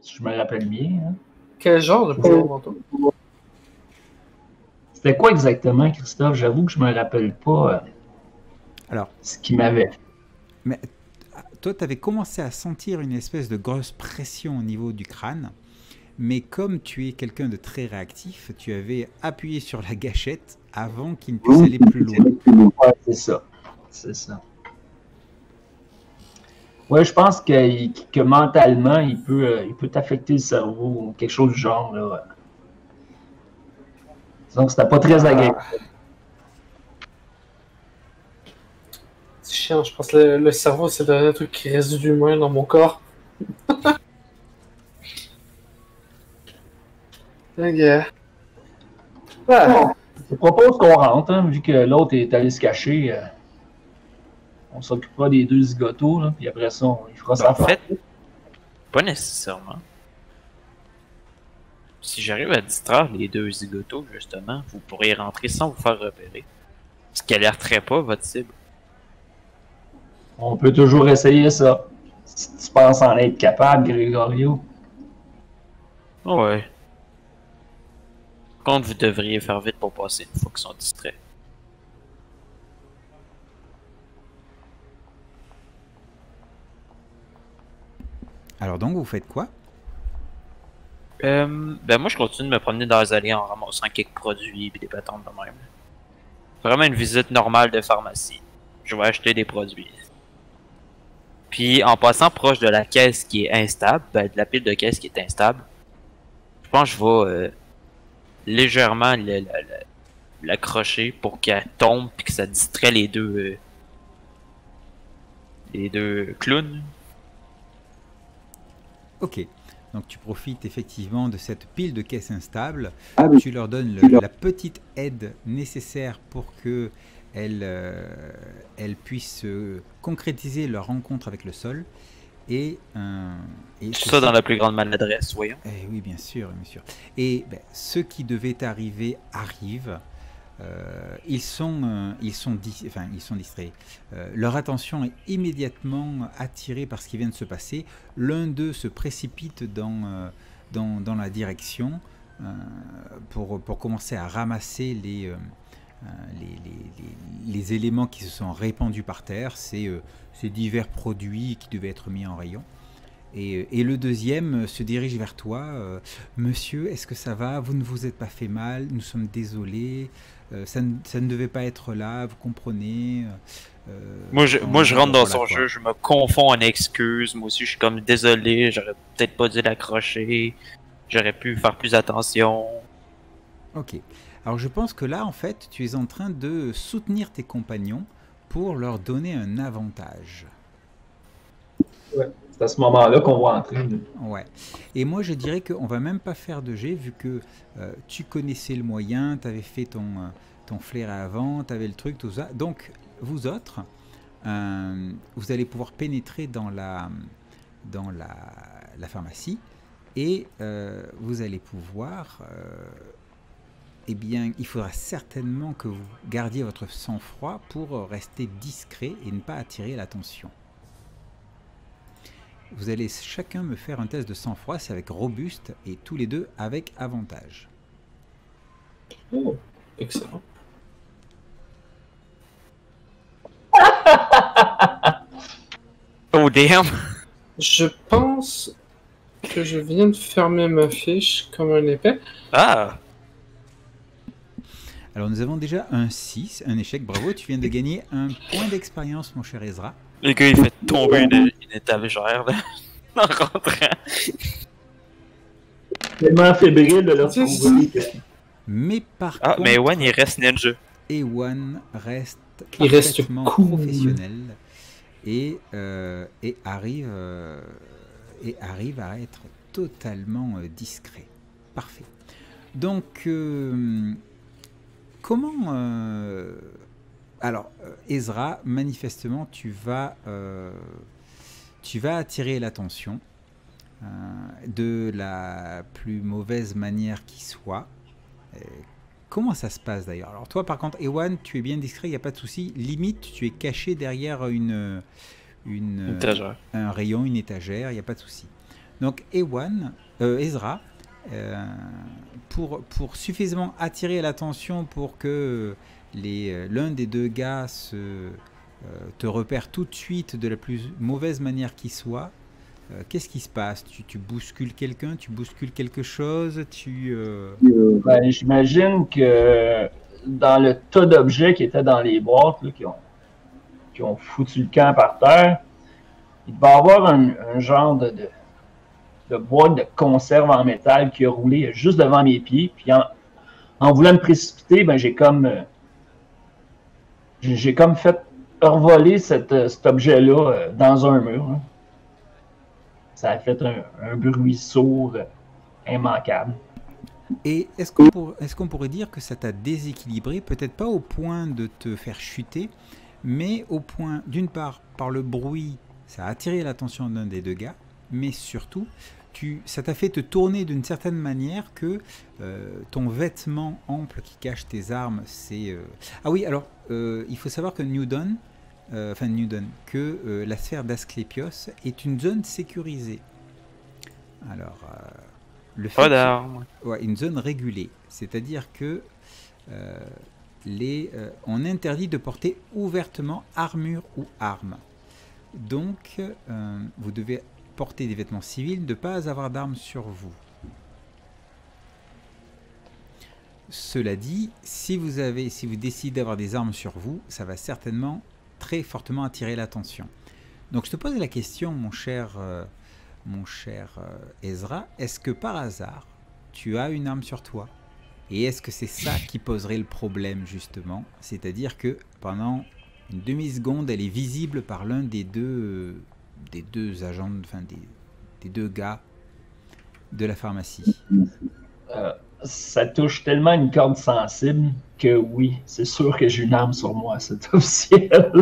si je me rappelle bien. Hein. Quel genre de pouvoirs mentaux? C'était quoi exactement, Christophe? J'avoue que je me rappelle pas alors, ce qu'il m'avait. Mais toi, tu avais commencé à sentir une espèce de grosse pression au niveau du crâne, mais comme tu es quelqu'un de très réactif, tu avais appuyé sur la gâchette avant qu'il ne puisse aller plus loin. Ouais, c'est ça, c'est ça. Oui, je pense que mentalement, il peut t'affecter le cerveau, quelque chose du genre. Là. Donc, c'était pas très agréable. C'est chiant, je pense que le cerveau, c'est le dernier truc qui reste d'humain dans mon corps. Ok. Ouais. Bon, je propose qu'on rentre, hein, vu que l'autre est allé se cacher. On s'occupera des deux zigotos, là, puis après ça, on fera ça. En fait, pas nécessairement. Si j'arrive à distraire les deux zigotos, justement, vous pourrez rentrer sans vous faire repérer. Ce qui alerterait pas votre cible. On peut toujours essayer ça. Si tu penses en être capable, Grégorio. Ouais. Par contre, vous devriez faire vite pour passer une fois qu'ils sont distraits. Alors donc, vous faites quoi? Ben moi, je continue de me promener dans les allées en ramassant quelques produits et des patentes de même. Vraiment une visite normale de pharmacie. Je vais acheter des produits. Puis, en passant proche de la caisse qui est instable, ben de la pile de caisse qui est instable, je pense que je vais légèrement l'accrocher pour qu'elle tombe et que ça distrait les deux clowns. Ok, donc tu profites effectivement de cette pile de caisses instables, ah oui. Tu leur donnes la petite aide nécessaire pour que elles puissent concrétiser leur rencontre avec le sol. Et tout ça dans la plus grande maladresse, voyons. Oui, bien sûr, bien sûr. Et ben, ceux qui devaient arriver arrivent. Ils sont distraits. Leur attention est immédiatement attirée par ce qui vient de se passer. L'un d'eux se précipite dans la direction pour commencer à ramasser les éléments qui se sont répandus par terre, ces divers produits qui devaient être mis en rayon. Et le deuxième se dirige vers toi. Monsieur, est-ce que ça va? Vous ne vous êtes pas fait mal? Nous sommes désolés. Ça ne devait pas être là, vous comprenez. Moi, je rentre dans son jeu, je me confonds en excuses. Moi aussi, je suis comme désolé, j'aurais peut-être pas dû l'accrocher. J'aurais pu faire plus attention. Ok. Alors, je pense que là, en fait, tu es en train de soutenir tes compagnons pour leur donner un avantage. Ouais. C'est à ce moment-là qu'on va entrer. Ouais. Et moi, je dirais qu'on ne va même pas faire de jet, vu que tu connaissais le moyen, tu avais fait ton flair à avant, tu avais le truc, tout ça. Donc, vous autres, vous allez pouvoir pénétrer dans la pharmacie et vous allez pouvoir... eh bien, il faudra certainement que vous gardiez votre sang-froid pour rester discret et ne pas attirer l'attention. Vous allez chacun me faire un test de sang-froid, c'est avec robuste, et tous les deux avec avantage. Oh, excellent. Oh damn. Je pense que je viens de fermer ma fiche comme un épais. Ah. Alors nous avons déjà un 6, un échec, bravo, tu viens de gagner un point d'expérience mon cher Ezra. Le gars il fait tomber une étagère en rentrant. Tellement fébrile de leur trouver. Mais par contre... mais Ewan il reste ninja. Ewan reste parfaitement professionnel et arrive à être totalement discret. Parfait. Donc... comment... alors, Ezra, manifestement, tu vas attirer l'attention de la plus mauvaise manière qui soit. Comment ça se passe d'ailleurs? Alors toi, par contre, Ewan, tu es bien discret, il n'y a pas de souci. Limite, tu es caché derrière un rayon, une étagère, il n'y a pas de souci. Donc, Ezra... pour suffisamment attirer l'attention pour que l'un des deux gars te repère tout de suite de la plus mauvaise manière qui soit, qu'est-ce qui se passe? Tu bouscules quelqu'un, tu bouscules quelque chose, ben, j'imagine que dans le tas d'objets qui étaient dans les boîtes là, qui ont foutu le camp par terre, il va y avoir un genre de boîte de conserve en métal qui a roulé juste devant mes pieds. Puis en voulant me précipiter, ben j'ai comme fait revoler cet objet-là dans un mur. Hein. Ça a fait un bruit sourd immanquable. Et est-ce qu'on pourrait dire que ça t'a déséquilibré? Peut-être pas au point de te faire chuter, mais au point, d'une part, par le bruit, ça a attiré l'attention d'un des deux gars, mais surtout... ça t'a fait te tourner d'une certaine manière que ton vêtement ample qui cache tes armes, c'est... Ah oui, alors, il faut savoir que la sphère d'Asclépios est une zone sécurisée. Alors, pas d'armes. Ouais, une zone régulée. C'est-à-dire que on interdit de porter ouvertement armure ou armes. Donc, vous devez... porter des vêtements civils, de ne pas avoir d'armes sur vous. Cela dit, si vous décidez d'avoir des armes sur vous, ça va certainement très fortement attirer l'attention. Donc je te pose la question, mon cher Ezra, est-ce que par hasard, tu as une arme sur toi? Et est-ce que c'est ça qui poserait le problème justement? C'est-à-dire que pendant une demi-seconde, elle est visible par l'un des deux... agents, enfin des deux gars de la pharmacie. Ça touche tellement une corde sensible que oui, c'est sûr que j'ai une arme sur moi, c'est officiel.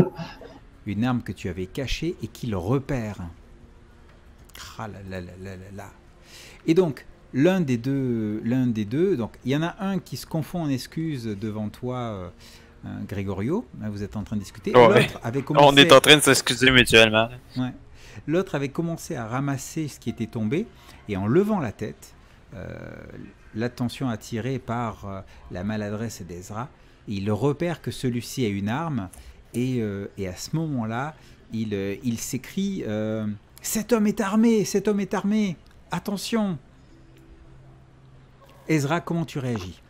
Une arme que tu avais cachée et qu'il repère. Ah là là là là là. Et donc, l'un des deux, donc il y en a un qui se confond en excuses devant toi, Grégorio, vous êtes en train de discuter. Oh, ouais. On est en train de s'excuser mutuellement. Ouais. L'autre avait commencé à ramasser ce qui était tombé et en levant la tête, l'attention attirée par la maladresse d'Ezra, il repère que celui-ci a une arme et à ce moment-là, il s'écrie « Cet homme est armé! Cet homme est armé! Attention !» Ezra, comment tu réagis?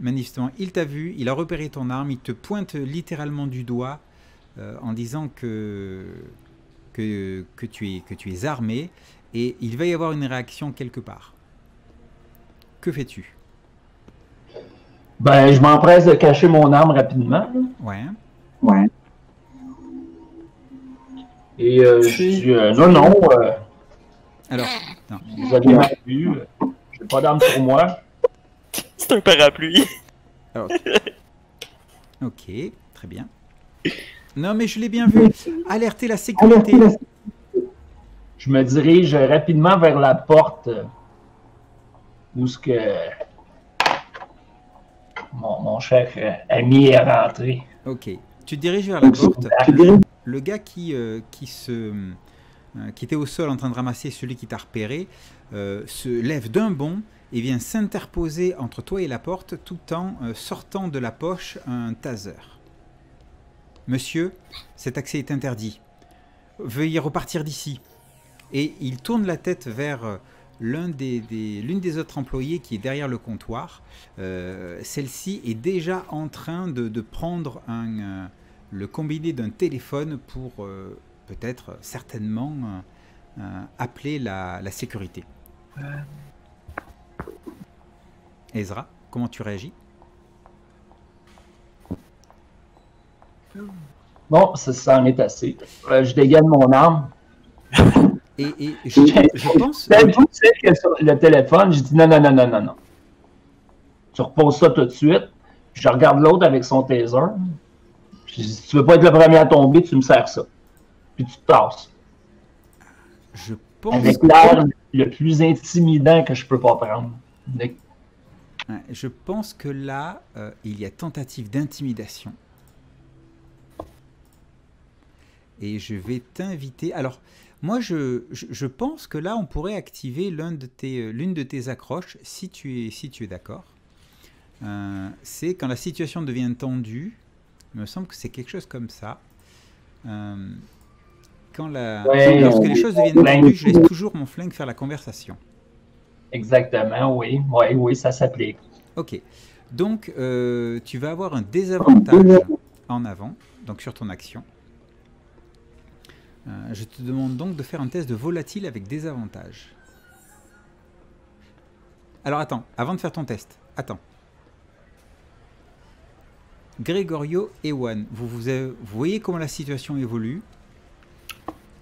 Manifestement, il t'a vu, il a repéré ton arme, il te pointe littéralement du doigt en disant que tu es armé et il va y avoir une réaction quelque part. Que fais-tu? Ben, je m'empresse de cacher mon arme rapidement. Ouais. Ouais. Et je dis non, non. Alors, non. Vous avez mal vu. J'ai pas d'arme pour moi. C'est un parapluie. Alors, ok, très bien. Non, mais je l'ai bien vu. Alertez la sécurité. Je me dirige rapidement vers la porte où ce que mon cher ami est rentré. Ok. Tu te diriges vers la porte. Le gars qui était au sol en train de ramasser celui qui t'a repéré se lève d'un bond et vient s'interposer entre toi et la porte tout en sortant de la poche un taser. Monsieur, cet accès est interdit. Veuillez repartir d'ici. Et il tourne la tête vers l'une des autres employées qui est derrière le comptoir. Celle-ci est déjà en train de prendre le combiné d'un téléphone pour peut-être, certainement, appeler la sécurité. Ezra, comment tu réagis? Bon, ça en est assez. Je dégaine mon arme. Et je pense... Vous savez que sur le téléphone, je dis non, non, non, non, non, non. Tu reposes ça tout de suite. Je regarde l'autre avec son taser. Je dis, si tu veux pas être le premier à tomber, tu me sers ça. Puis tu te tasses. Je pense avec l'arme le plus intimidant que je peux pas prendre. Donc... Je pense que là, il y a tentative d'intimidation. Et je vais t'inviter... Alors, moi, je pense que là, on pourrait activer l'une de tes accroches, si tu es d'accord. C'est quand la situation devient tendue. Il me semble que c'est quelque chose comme ça. Lorsque les choses deviennent tendues, je laisse toujours mon flingue faire la conversation. Exactement, oui. Oui, oui, ça s'applique. Ok. Donc, tu vas avoir un désavantage en avant, donc sur ton action. Je te demande donc de faire un test de volatile avec désavantage. Alors attends, avant de faire ton test, attends. Grégorio et Ewan, vous voyez comment la situation évolue.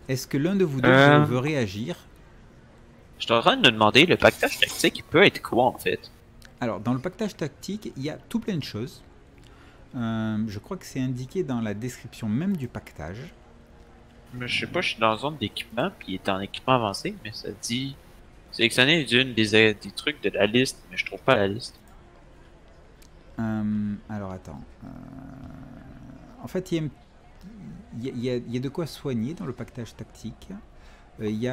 Est-ce que l'un de vous deux veut réagir? Je suis en train de me demander, le pactage tactique, il peut être quoi en fait? Alors dans le pactage tactique, il y a tout plein de choses. Je crois que c'est indiqué dans la description même du pactage. Mais je sais pas, je suis dans la zone d'équipement, puis il est en équipement avancé, mais ça dit... Sélectionner une des trucs de la liste, mais je trouve pas la liste. Alors attends... En fait, il y a de quoi soigner dans le pactage tactique. Je suis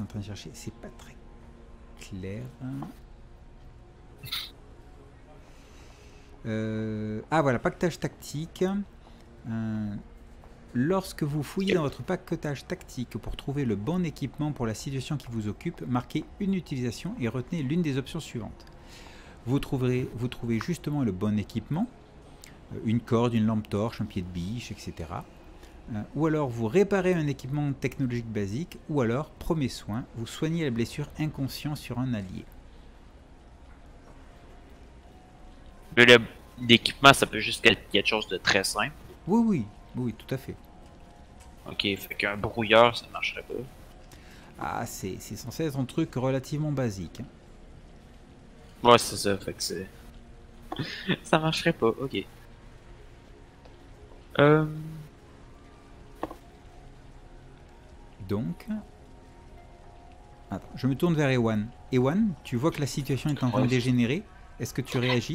en train de chercher... C'est pas très clair... Ah voilà, pactage tactique. Lorsque vous fouillez dans votre pactage tactique pour trouver le bon équipement pour la situation qui vous occupe, marquez une utilisation et retenez l'une des options suivantes. Vous trouvez justement le bon équipement, une corde, une lampe torche, un pied de biche, etc. Ou alors vous réparez un équipement technologique basique, ou alors, premier soin, vous soignez la blessure inconsciente sur un allié. L'équipement, ça peut juste être quelque chose de très simple. Oui, oui, oui, tout à fait. Ok, fait qu'un brouilleur, ça marcherait pas. Ah, c'est censé être un truc relativement basique. Hein. Ouais, c'est ça, fait que c'est... ça marcherait pas, ok. Donc... Attends, je me tourne vers Ewan. Ewan, tu vois que la situation est en train de dégénérer. Est-ce que tu réagis?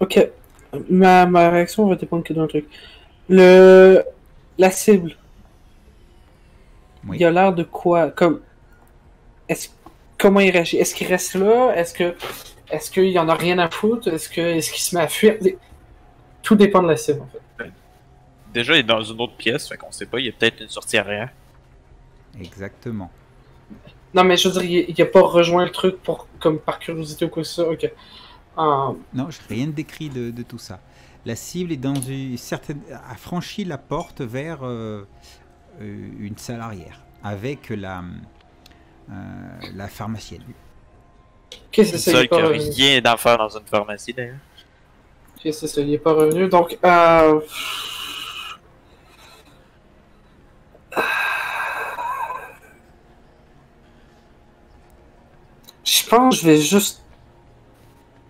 Ok, ma réaction va dépendre que d'un truc. La cible. Oui. Il a l'air de quoi? Comme, comment il réagit? Est-ce qu'il reste là? Est-ce qu'il y en a rien à foutre? Est-ce qu'il se met à fuir? Tout dépend de la cible en fait. Déjà, il est dans une autre pièce, fait qu'on sait pas. Il y a peut-être une sortie arrière. Exactement. Non mais je veux dire, il a pas rejoint le truc pour comme par curiosité ou quoi que ça. Ok. Non, je n'ai rien décrit de tout ça. La cible est dans une certaine, a franchi la porte vers une salle arrière avec la pharmacienne. Qu'est-ce que c'est? C'est le seul qui a rien d'en faire dans une pharmacie d'ailleurs. Ok, c'est ça, il n'est pas revenu. Donc, je pense que je vais juste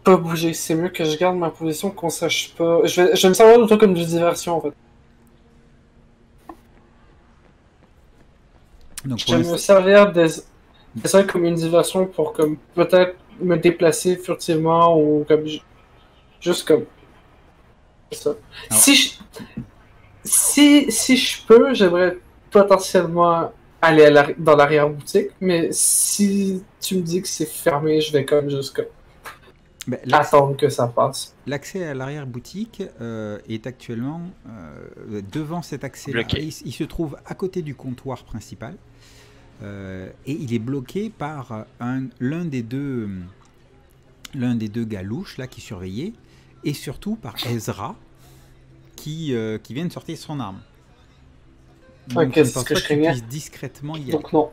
pas bouger. C'est mieux que je garde ma position, qu'on sache pas. Je vais me servir plutôt comme de diversion, en fait. Donc, je vais me servir des ça comme une diversion pour comme peut-être me déplacer furtivement ou comme juste comme ça. Ah. Si je peux, j'aimerais potentiellement aller à dans l'arrière-boutique, mais si tu me dis que c'est fermé, je vais comme juste comme attendre que ça passe. L'accès à l'arrière-boutique est actuellement devant cet accès. Il se trouve à côté du comptoir principal et il est bloqué par l'un des deux galouches là qui surveillait, et surtout par Ezra qui vient de sortir son arme. Donc okay, c'est ce que je craignais. Discrètement y aller. Donc non.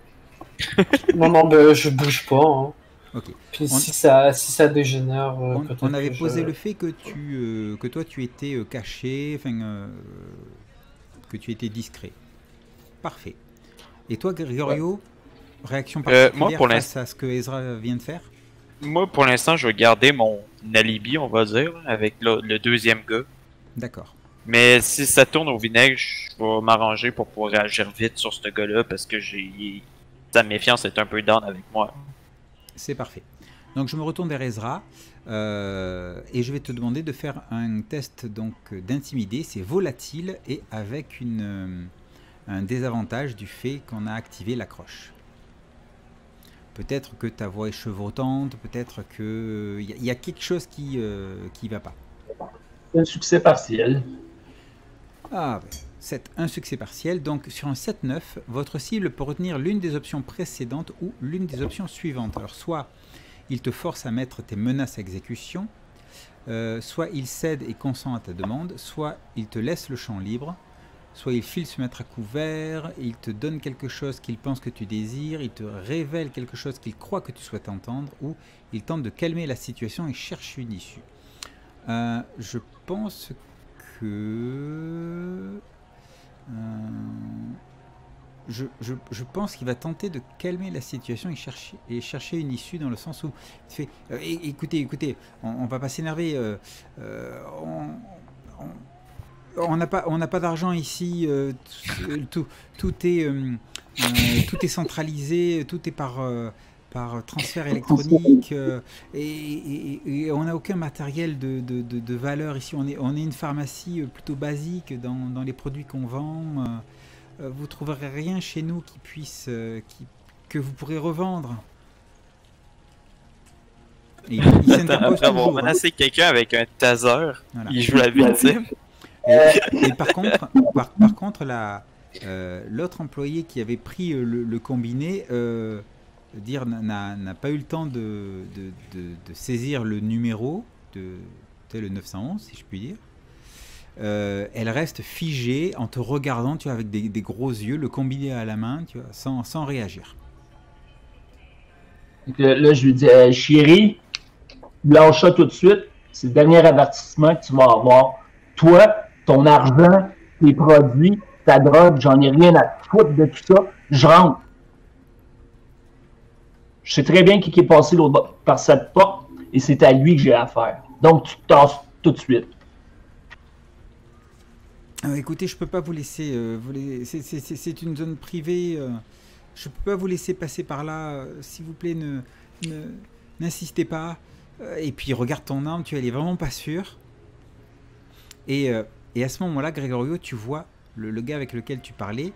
non, ben, je bouge pas. Hein. Okay. Puis si ça dégénère... on avait posé le fait que toi tu étais caché, que tu étais discret. Parfait. Et toi, Grégorio, réaction particulière face à ce que Ezra vient de faire? Moi, pour l'instant, je vais garder mon alibi, on va dire, avec le deuxième gars. D'accord. Mais si ça tourne au vinaigre, je vais m'arranger pour pouvoir réagir vite sur ce gars-là, parce que sa méfiance est un peu down avec moi. C'est parfait. Donc je me retourne vers Ezra et je vais te demander de faire un test d'intimider. C'est volatile et avec un désavantage du fait qu'on a activé l'accroche. Peut-être que ta voix est chevrotante, peut-être que il y a quelque chose qui va pas. Un succès partiel. Ah ouais. C'est un succès partiel, donc sur un 7-9, votre cible peut retenir l'une des options précédentes ou l'une des options suivantes. Alors soit il te force à mettre tes menaces à exécution, soit il cède et consent à ta demande, soit il te laisse le champ libre, soit il file se mettre à couvert, il te donne quelque chose qu'il pense que tu désires, il te révèle quelque chose qu'il croit que tu souhaites entendre, ou il tente de calmer la situation et cherche une issue. Je pense que... Je pense qu'il va tenter de calmer la situation et chercher une issue, dans le sens où il fait écoutez, on va pas s'énerver, on n'a pas d'argent ici, tout est centralisé, tout est par transfert électronique, et on n'a aucun matériel de valeur ici. On est une pharmacie plutôt basique dans les produits qu'on vend. Vous ne trouverez rien chez nous que vous pourrez revendre. Et il s'interpose toujours. Menacer quelqu'un avec un taser, voilà. Il joue la victime. Et par contre l'autre employé qui avait pris le combiné... n'a pas eu le temps de saisir le numéro le 911, si je puis dire. Elle reste figée en te regardant, tu vois, avec des gros yeux, le combiné à la main, tu vois, sans réagir. Donc là, je lui dis, chérie, lâche ça tout de suite, c'est le dernier avertissement que tu vas avoir. Toi, ton argent, tes produits, ta drogue, j'en ai rien à te foutre de tout ça, je rentre. Je sais très bien qui est passé par cette porte, et c'est à lui que j'ai affaire. Donc, tu te tasses tout de suite. Écoutez, je peux pas vous laisser... c'est une zone privée. Je peux pas vous laisser passer par là. S'il vous plaît, n'insistez pas. Et puis, regarde ton arme, tu n'es vraiment pas sûr. Et à ce moment-là, Grégorio, tu vois le gars avec lequel tu parlais,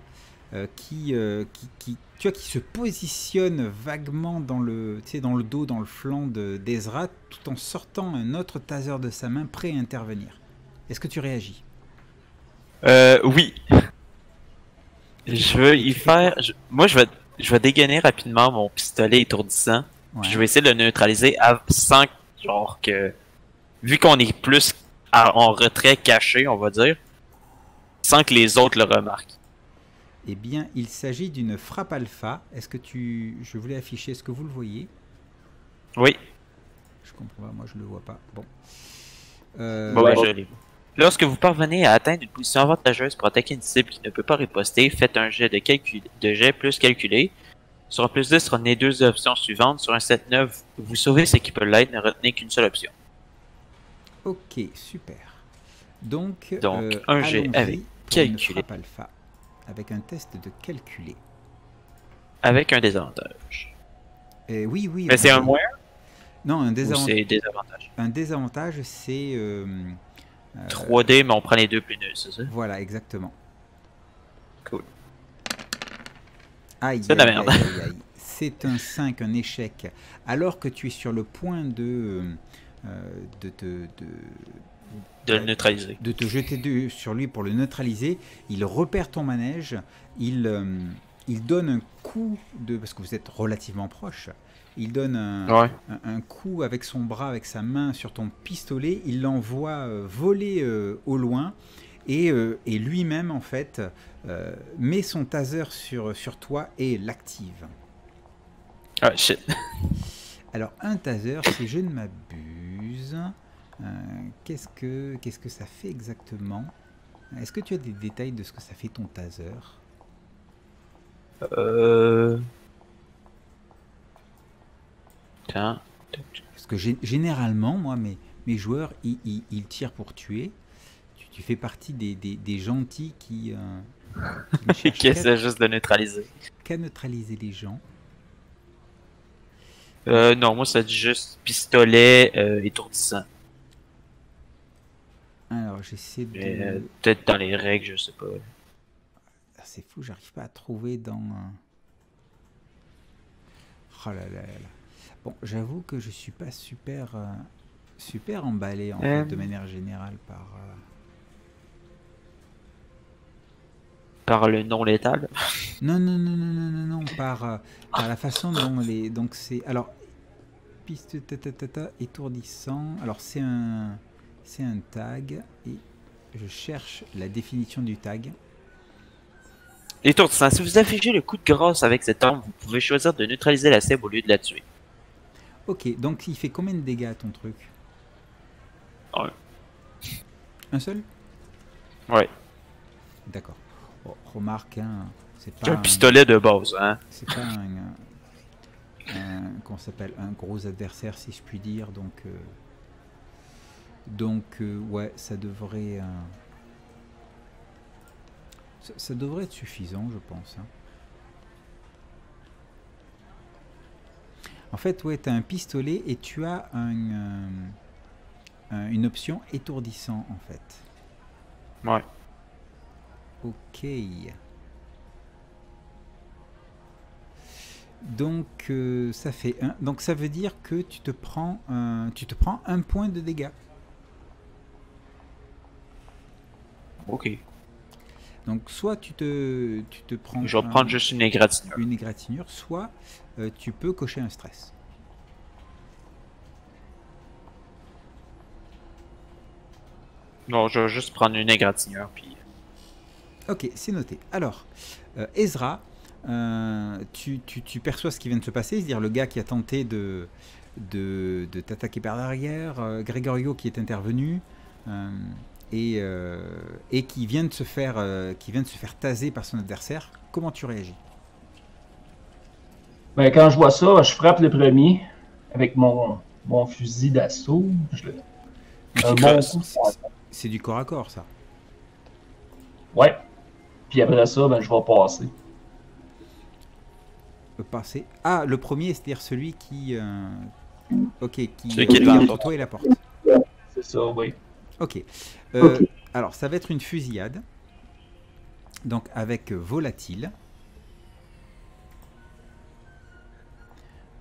qui se positionne vaguement dans le dos, dans le flanc d'Ezra, tout en sortant un autre taser de sa main, prêt à intervenir. Est-ce que tu réagis? Oui. Je veux y faire... Moi, je vais dégainer rapidement mon pistolet étourdissant. Ouais. Je vais essayer de le neutraliser sans genre que... Vu qu'on est plus en retrait caché, on va dire, sans que les autres le remarquent. Eh bien, il s'agit d'une frappe alpha. Est-ce que je voulais afficher, est-ce que vous le voyez? Oui. Je comprends pas, moi je le vois pas. Bon. Ouais, j'arrive. Lorsque vous parvenez à atteindre une position avantageuse pour attaquer une cible qui ne peut pas riposter, faites un jet de jet plus calculé. Sur un plus 10, retenez deux options suivantes. Sur un 7-9, vous sauvez ce qui peut l'être, ne retenez qu'une seule option. Ok, super. Donc un jet avec calculé. Alpha, avec un test de calculé. Avec un désavantage. Oui. Mais c'est un moins? Non, un désavantage. C'est désavantage. Un désavantage, c'est... 3D, mais on prend les deux plus nuls, c'est ça? Voilà, exactement. Cool. Aïe, c'est de la merde. Aïe. C'est un 5, un échec. Alors que tu es sur le point de le neutraliser. De te jeter sur lui pour le neutraliser, il repère ton manège, il donne un coup de... Parce que vous êtes relativement proche. Il donne un coup avec son bras, avec sa main sur ton pistolet. Il l'envoie voler au loin. Et lui-même, en fait, met son taser sur toi et l'active. Ah, shit. Alors, un taser, si je ne m'abuse, qu'est-ce que ça fait exactement? Est-ce que tu as des détails de ce que ça fait ton taser? Parce que généralement, moi, mes joueurs, ils tirent pour tuer. Tu fais partie des gentils qui essaient juste de neutraliser. Qu'à neutraliser les gens. Non, moi, ça dit juste pistolet étourdissant. Alors, j'essaie de... peut-être dans les règles, je sais pas. C'est fou, j'arrive pas à trouver dans... Oh là là là. Bon, j'avoue que je suis pas super emballé, en fait, de manière générale, par le non-létal. Non, par la façon dont les... Donc c'est... Alors, piste étourdissant. Alors, c'est un tag. Et je cherche la définition du tag. Étourdissant. Si vous affligez le coup de grâce avec cette arme, vous pouvez choisir de neutraliser la cible au lieu de la tuer. Ok, donc il fait combien de dégâts à ton truc? Un. Un seul? Ouais. D'accord. Oh, remarque, hein, c'est pas un pistolet de base, hein. C'est pas qu'on s'appelle un gros adversaire, si je puis dire. Donc ouais, ça devrait être suffisant, je pense. Hein. En fait, ouais, tu as un pistolet et tu as une option étourdissant, en fait. Ouais. Ok. Donc ça fait 1. Donc ça veut dire que tu te prends un point de dégâts. Ok. Donc soit tu te prends... Je vais prendre juste une égratignure. Une égratignure, soit tu peux cocher un stress. Non, je vais juste prendre une égratignure, puis... Ok, c'est noté. Alors, Ezra, tu perçois ce qui vient de se passer, c'est-à-dire le gars qui a tenté de t'attaquer par l'arrière, Grégorio qui est intervenu, et qui vient de se faire taser par son adversaire. Comment tu réagis? Ben, quand je vois ça, je frappe le premier avec mon fusil d'assaut. C'est du corps à corps, ça. Ouais. Puis après ça, ben, je vais passer. Passer. Ah, le premier, c'est-à-dire celui qui... Ok, qui est entre toi et la porte. C'est ça, oui. Ok. Alors, ça va être une fusillade. Donc, avec volatile.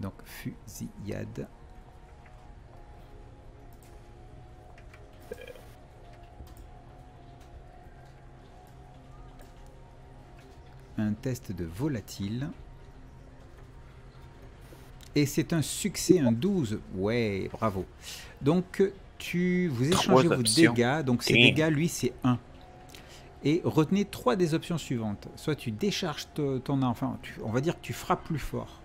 Donc, fusillade. Un test de volatile. Et c'est un succès, un 12. Ouais, bravo. Donc, vous échangez vos dégâts. Donc, ces dégâts, lui, c'est 1. Et retenez 3 des options suivantes. Soit tu décharges ton arme. Enfin, on va dire que tu frappes plus fort.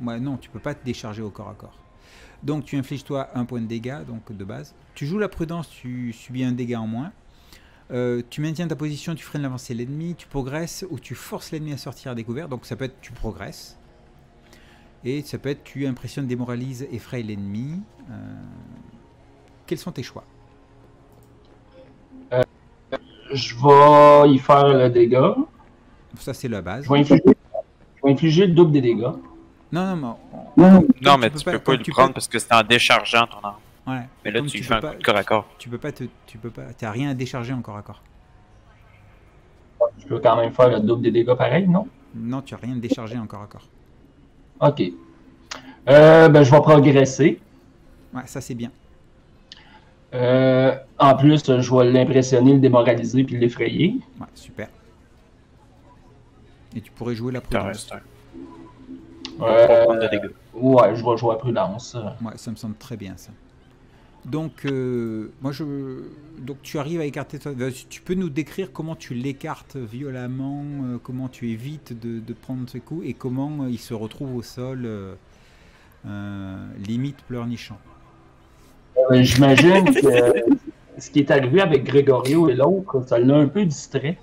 Ouais, non, tu peux pas te décharger au corps à corps. Donc tu infliges toi un point de dégâts, donc de base. Tu joues la prudence, tu subis un dégât en moins. Tu maintiens ta position, tu freines l'avancée de l'ennemi, tu progresses ou tu forces l'ennemi à sortir à découvert. Donc ça peut être tu progresses. Et ça peut être tu impressionnes, démoralises, effraies l'ennemi. Quels sont tes choix? Je vais y faire le dégât. Ça c'est la base. Je vais infliger le double des dégâts. Non, non, mais, tu peux pas le prendre parce que c'est en déchargeant ton arme. Ouais. Mais là, tu fais un coup de corps à corps. Tu peux pas. T'as rien à décharger en corps à corps. Tu peux quand même faire le double des dégâts pareil, non? Non, tu as rien à décharger en corps à corps. Ok. Ben, je vais progresser. Ouais, ça c'est bien. En plus, je vais l'impressionner, le démoraliser puis l'effrayer. Ouais, super. Et tu pourrais jouer la prudence. Ouais, je vais jouer à prudence. Ouais, ça me semble très bien ça. Donc, donc tu arrives à écarter toi. Tu peux nous décrire comment tu l'écartes violemment, comment tu évites de prendre ce coup et comment il se retrouve au sol, limite pleurnichant. J'imagine que ce qui est arrivé avec Grégorio et l'autre, ça l'a un peu distrait.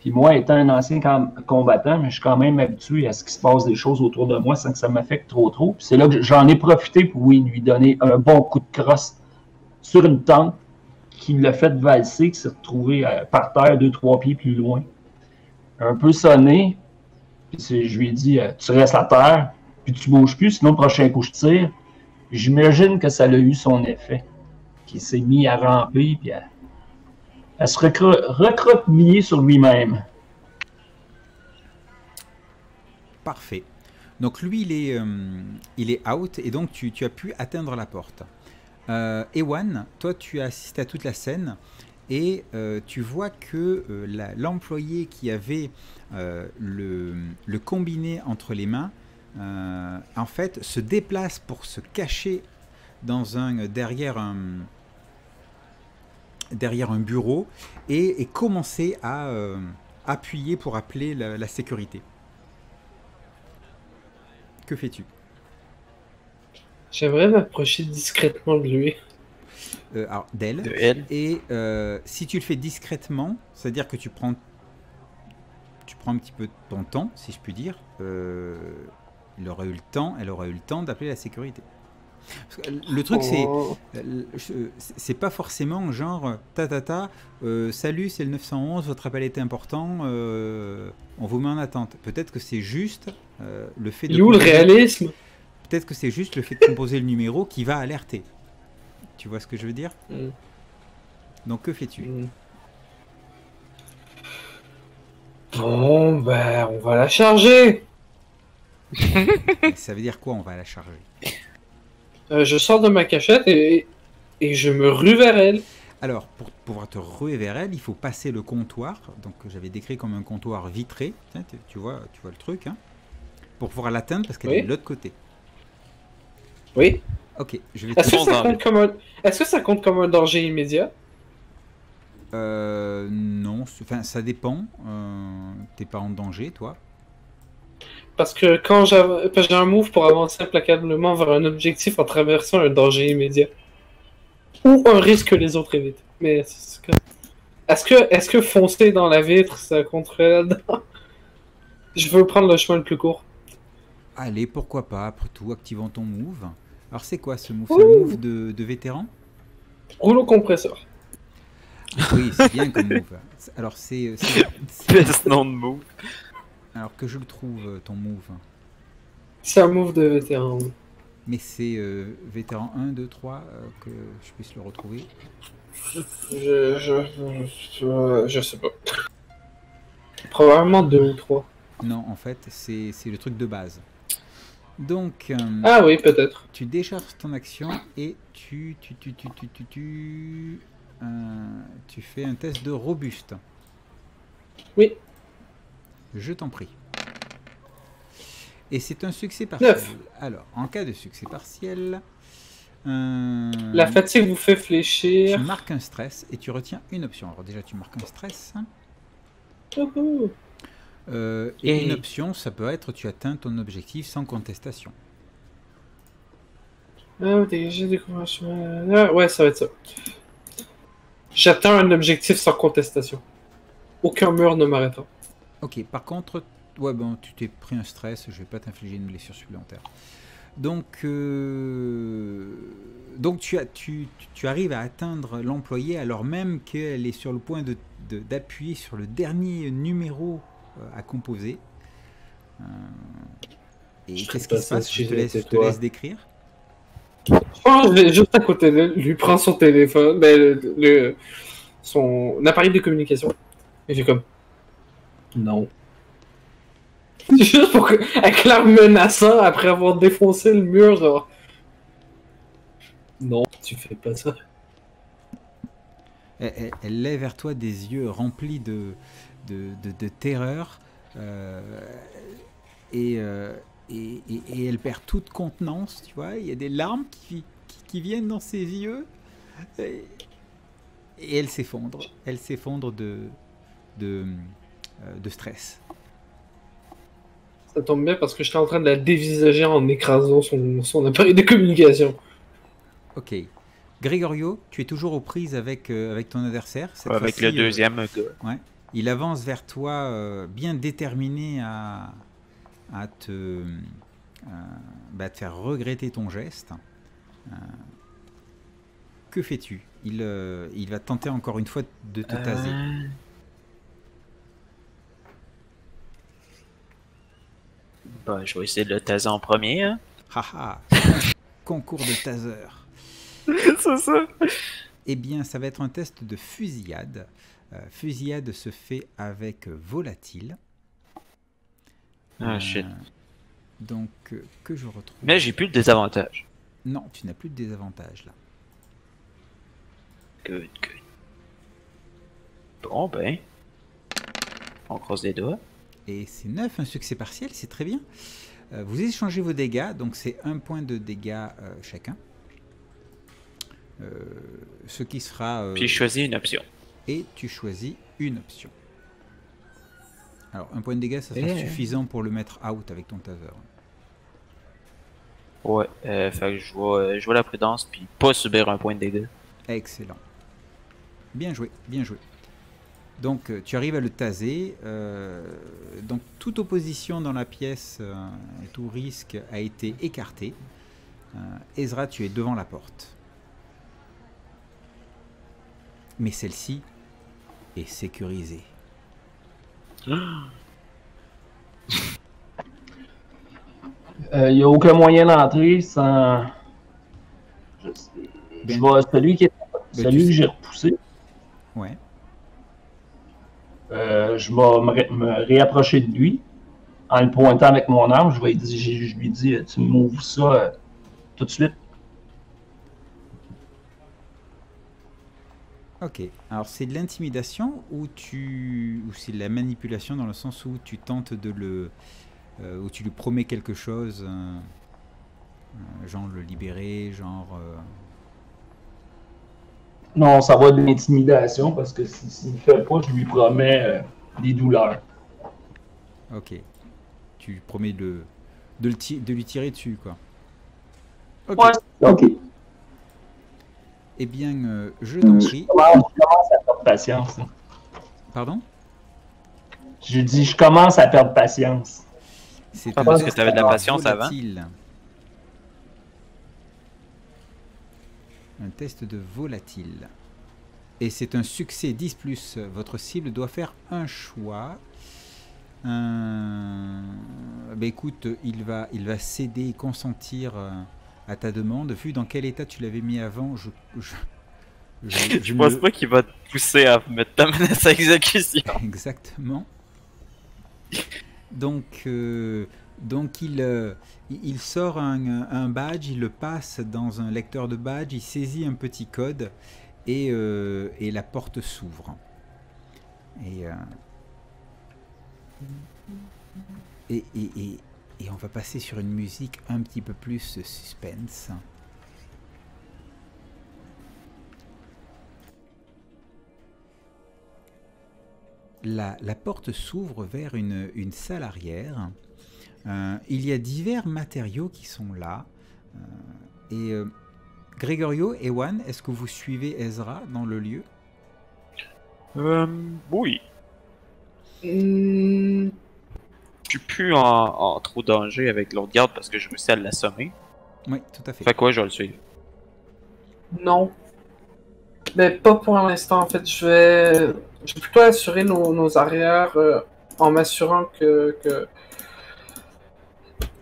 Puis moi, étant un ancien combattant, mais je suis quand même habitué à ce qu'il se passe des choses autour de moi sans que ça m'affecte trop. Puis c'est là que j'en ai profité pour lui donner un bon coup de crosse sur une tente qui l'a fait valser, qui s'est retrouvé par terre 2-3 pieds plus loin. Un peu sonné, puis je lui ai dit « Tu restes à terre, puis tu bouges plus, sinon le prochain coup je tire. » J'imagine que ça a eu son effet, qu'il s'est mis à ramper, puis à se recroqueviller sur lui-même. Parfait. Donc lui, il est out et donc tu as pu atteindre la porte. Ewan, toi, tu as assisté à toute la scène et tu vois que l'employé qui avait le combiné entre les mains, en fait, se déplace pour se cacher dans derrière un bureau et commencer à appuyer pour appeler la sécurité. Que fais-tu? J'aimerais m'approcher discrètement de lui. Alors, d'elle. Et si tu le fais discrètement, c'est-à-dire que tu prends un petit peu ton temps, si je puis dire, elle aura eu le temps d'appeler la sécurité. Le truc, c'est pas forcément genre salut, c'est le 911, votre appel était important, on vous met en attente. Peut-être que c'est juste le fait de. Peut-être que c'est juste le fait de composer le numéro qui va alerter. Tu vois ce que je veux dire? Donc que fais-tu? Bon, ben on va la charger. Ça veut dire quoi, on va la charger? Je sors de ma cachette et je me rue vers elle. Alors, pour pouvoir te ruer vers elle, il faut passer le comptoir. Donc, j'avais décrit comme un comptoir vitré. Tiens, tu vois le truc, hein? Pour pouvoir l'atteindre, parce qu'elle est de l'autre côté. Oui. Ok, je vais te Est-ce que ça compte comme un danger immédiat? Non, enfin, ça dépend. T'es pas en danger, toi? Parce que quand j'ai un move pour avancer implacablement vers un objectif en traversant un danger immédiat. Ou un risque que les autres évitent. Mais est-ce que foncer dans la vitre, ça contrôle? Je veux prendre le chemin le plus court. Allez, pourquoi pas, après tout, activons ton move. Alors c'est quoi ce move? C'est un move de vétéran? Rouleau compresseur. Oui, c'est bien comme move. Alors c'est... Best nom de move. Alors que je le trouve, ton move. C'est un move de vétéran. Mais c'est vétéran 1, 2, 3, que je puisse le retrouver. Je sais pas. Probablement 2 ou 3. Non, en fait, c'est le truc de base. Donc... ah oui, peut-être. Tu décharges ton action et tu fais un test de robuste. Oui. Je t'en prie. Et c'est un succès partiel. 9. Alors, en cas de succès partiel... la fatigue vous fait fléchir. Tu marques un stress et tu retiens une option. Alors déjà, tu marques un stress. Et une option, ça peut être tu atteins ton objectif sans contestation. Ah, dégagez des conventions. Ouais, ça va être ça. J'atteins un objectif sans contestation. Aucun mur ne m'arrêtera. Ok, par contre, ouais, bon, tu t'es pris un stress, je vais pas t'infliger une blessure supplémentaire. Donc tu arrives à atteindre l'employée alors même qu'elle est sur le point d'appuyer sur le dernier numéro à composer. Et qu'est-ce qui se passe? Je te laisse décrire. Oh, juste à côté d'elle, lui prend son téléphone, ben, son appareil de communication. Et j'ai comme... Non. Juste pour que... Avec l'air menaçant après avoir défoncé le mur, genre... Non, tu fais pas ça. Elle lève vers toi des yeux remplis de terreur. Et elle perd toute contenance, tu vois. Il y a des larmes qui viennent dans ses yeux. Et elle s'effondre. Elle s'effondre de stress. Ça tombe bien parce que j'étais en train de la dévisager en écrasant son appareil de communication. Ok. Grégorio, tu es toujours aux prises avec ton adversaire. Avec le deuxième. Ouais. Il avance vers toi, bien déterminé à te faire regretter ton geste. Que fais-tu? Il va tenter encore une fois de te taser. Bah, je vais essayer de le taser en premier. Hein. Haha. Concours de taser. C'est ça. Eh bien, ça va être un test de fusillade. Fusillade se fait avec volatile. Ah, shit. Donc, que je retrouve... Mais j'ai plus de désavantage. Non, tu n'as plus de désavantage, là. Good, good. Bon, ben... On croise les doigts. Et c'est 9, un succès partiel, c'est très bien. Vous échangez vos dégâts, donc c'est 1 point de dégâts chacun. Ce qui sera... Puis je choisis une option. Et tu choisis une option. Alors, 1 point de dégâts, ça sera suffisant pour le mettre out avec ton taser. Ouais, fait que je vois la prudence, puis pas subir un point de dégâts. Excellent. Bien joué, bien joué. Donc, tu arrives à le taser. Donc, toute opposition dans la pièce et tout risque a été écarté. Ezra, tu es devant la porte. Mais celle-ci est sécurisée. Il n'y a aucun moyen d'entrer sans... Je vois celui que j'ai repoussé. Ouais. Je vais me réapprocher de lui en le pointant avec mon arme. Je lui dis, tu m'ouvres ça tout de suite. Ok. Alors c'est de l'intimidation ou c'est de la manipulation dans le sens où tu tentes de le, où tu lui promets quelque chose, genre le libérer, genre. Non, ça va de l'intimidation, parce que s'il ne fait pas, je lui promets des douleurs. Ok. Tu promets de lui tirer dessus, quoi. Ok. Ouais, ok. Eh bien, je t'en prie. Je commence à perdre patience. Pardon? Je dis, je commence à perdre patience. C'est parce que tu avais de la patience avant. Un test de volatile. Et c'est un succès 10+. Votre cible doit faire un choix. Ben écoute, il va céder et consentir à ta demande. Vu dans quel état tu l'avais mis avant, je pense pas qu'il va te pousser à mettre ta menace à exécution. Exactement. Donc il sort un badge, il le passe dans un lecteur de badge, il saisit un petit code et la porte s'ouvre. Et on va passer sur une musique un petit peu plus suspense. La porte s'ouvre vers une salle arrière. Il y a divers matériaux qui sont là Et Grégorio, Ewan, est-ce que vous suivez Ezra dans le lieu? Oui. Je suis plus en trop danger avec l'autre garde parce que je réussis à l'assommer. Oui, tout à fait. Fait quoi, je vais le suivre? Non. Mais pas pour l'instant, en fait. Je vais plutôt assurer nos arrières en m'assurant que...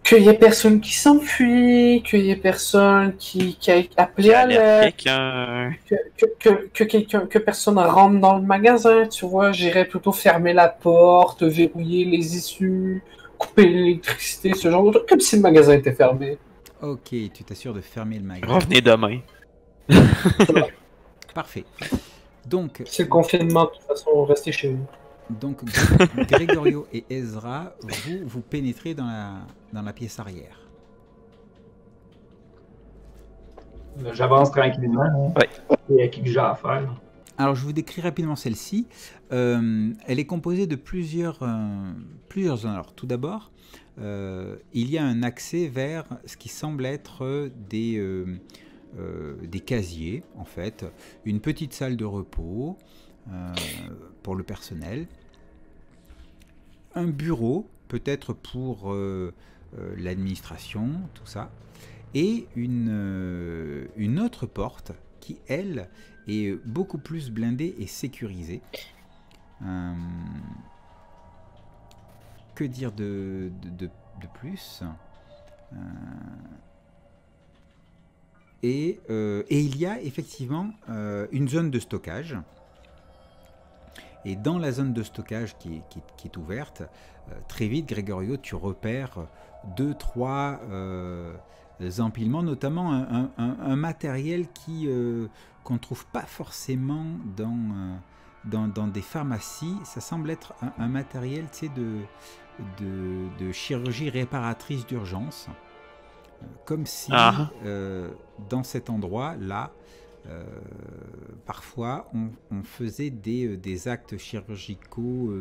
qu'il n'y ait personne qui s'enfuit, qu'il n'y ait personne qui a appelé à l'aide, que personne rentre dans le magasin, tu vois. J'irais plutôt fermer la porte, verrouiller les issues, couper l'électricité, ce genre de truc, comme si le magasin était fermé. Ok, tu t'assures de fermer le magasin. Revenez demain. Parfait. Donc... c'est le confinement, de toute façon, restez chez vous. Donc, Grégorio et Ezra, vous pénétrez dans la pièce arrière. J'avance tranquillement. Il y a qui que j'ai à faire. Alors, je vous décris rapidement celle-ci. Elle est composée de plusieurs zones. Alors, tout d'abord, il y a un accès vers ce qui semble être des casiers, en fait. Une petite salle de repos. Pour le personnel, un bureau peut-être pour l'administration, tout ça, et une autre porte qui, elle, est beaucoup plus blindée et sécurisée. Que dire de plus? Et il y a effectivement une zone de stockage. Et dans la zone de stockage qui est ouverte, très vite, Grégorio, tu repères deux ou trois empilements, notamment un matériel qu'on ne trouve pas forcément dans des pharmacies. Ça semble être un matériel, tu sais, de chirurgie réparatrice d'urgence. Comme si, dans cet endroit-là, parfois, on faisait des actes chirurgicaux,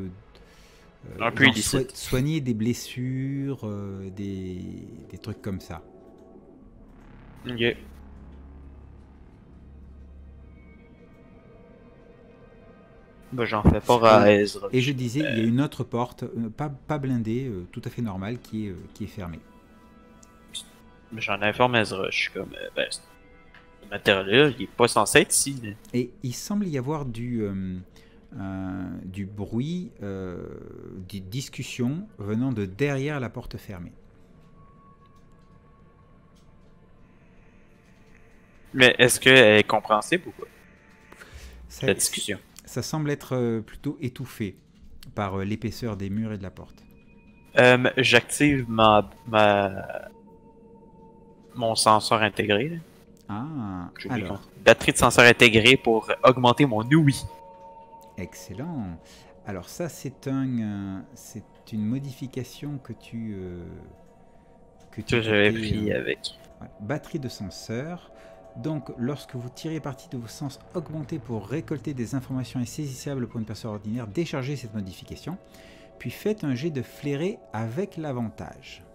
soigner des blessures, des trucs comme ça. Ok. Bah, j'en fais pas à Ezra. Et je disais, il y a une autre porte, pas blindée, tout à fait normale, qui est fermée. J'en informe Ezra, je suis comme... matériel, il n'est pas censé être ici. Mais... et il semble y avoir du bruit, des discussions venant de derrière la porte fermée. Mais est-ce qu'elle est compréhensible ou pas? La discussion. Ça semble être plutôt étouffé par l'épaisseur des murs et de la porte. J'active mon senseur intégré. Là. Ah, alors... batterie de senseur intégrée pour augmenter mon ouïe. Excellent. Alors ça, c'est une modification que tu... que j'avais pris avec. Ouais. Batterie de senseur. Donc, lorsque vous tirez parti de vos sens augmentés pour récolter des informations insaisissables pour une personne ordinaire, déchargez cette modification, puis faites un jet de flairé avec l'avantage.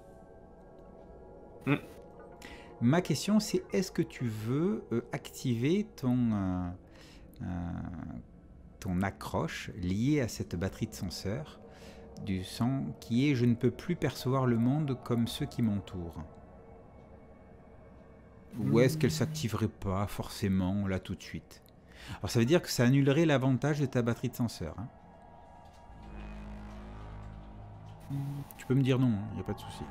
Ma question, c'est est-ce que tu veux activer ton accroche liée à cette batterie de senseur du sang qui est « je ne peux plus percevoir le monde comme ceux qui m'entourent ». Ou est-ce qu'elle ne s'activerait pas forcément là tout de suite? Alors ça veut dire que ça annulerait l'avantage de ta batterie de senseur. Hein. Tu peux me dire non, il n'y a pas de souci.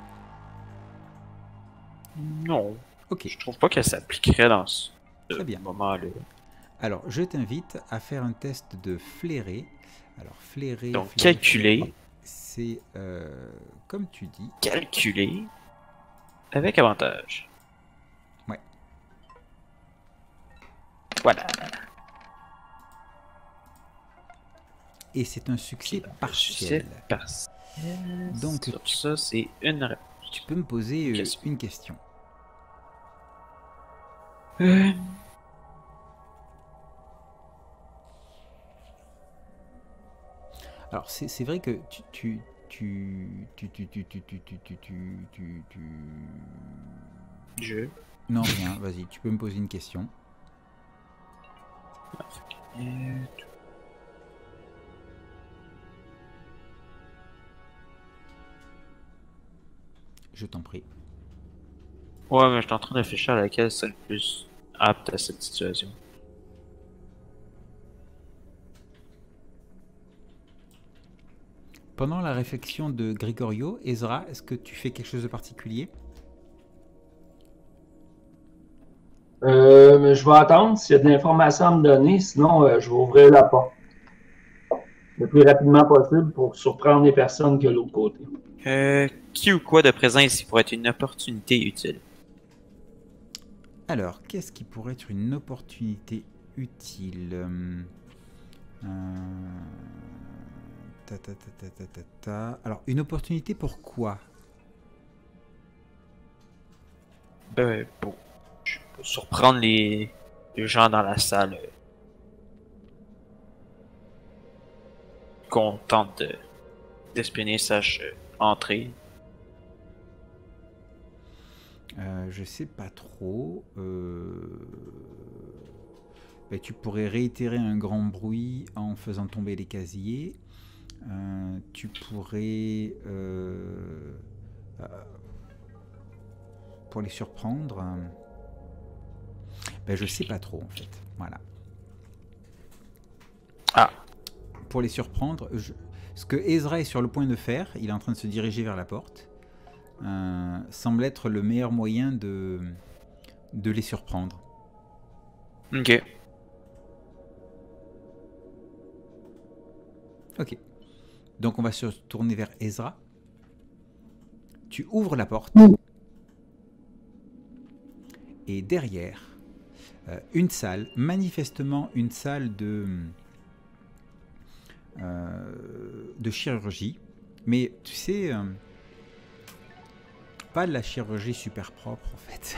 Non. Ok. Je trouve pas qu'elle s'appliquerait dans ce moment-là. Alors, je t'invite à faire un test de flairé. Alors, flairé. Donc, calculer. C'est comme tu dis. Calculer avec avantage. Ouais. Voilà. Et c'est un succès partiel. Donc, sur ça, c'est une réponse. Tu peux me poser une question. Alors, c'est vrai que tu Non, rien, vas-y, tu peux me poser une question. Je t'en prie. Ouais, mais je suis en train de réfléchir à laquelle c'est le plus apte à cette situation. Pendant la réflexion de Grégorio, Ezra, est-ce que tu fais quelque chose de particulier? Je vais attendre s'il y a de l'information à me donner, sinon je vais ouvrir la porte le plus rapidement possible pour surprendre les personnes que l'autre côté. Qui ou quoi de présent ici pourrait être une opportunité utile? Alors, qu'est-ce qui pourrait être une opportunité utile? Alors, une opportunité pour quoi? Pour surprendre les gens dans la salle qu'on tente d'espionner sache entrer. Je sais pas trop. Ben, tu pourrais réitérer un grand bruit en faisant tomber les casiers. Tu pourrais pour les surprendre. Ben, je sais pas trop en fait. Voilà. Ah. Pour les surprendre, ce que Ezra est sur le point de faire, il est en train de se diriger vers la porte. Semble être le meilleur moyen de les surprendre. Ok. Ok. Donc on va se tourner vers Ezra. Tu ouvres la porte. Et derrière, une salle, manifestement une salle de chirurgie. Mais tu sais... pas de la chirurgie super propre en fait.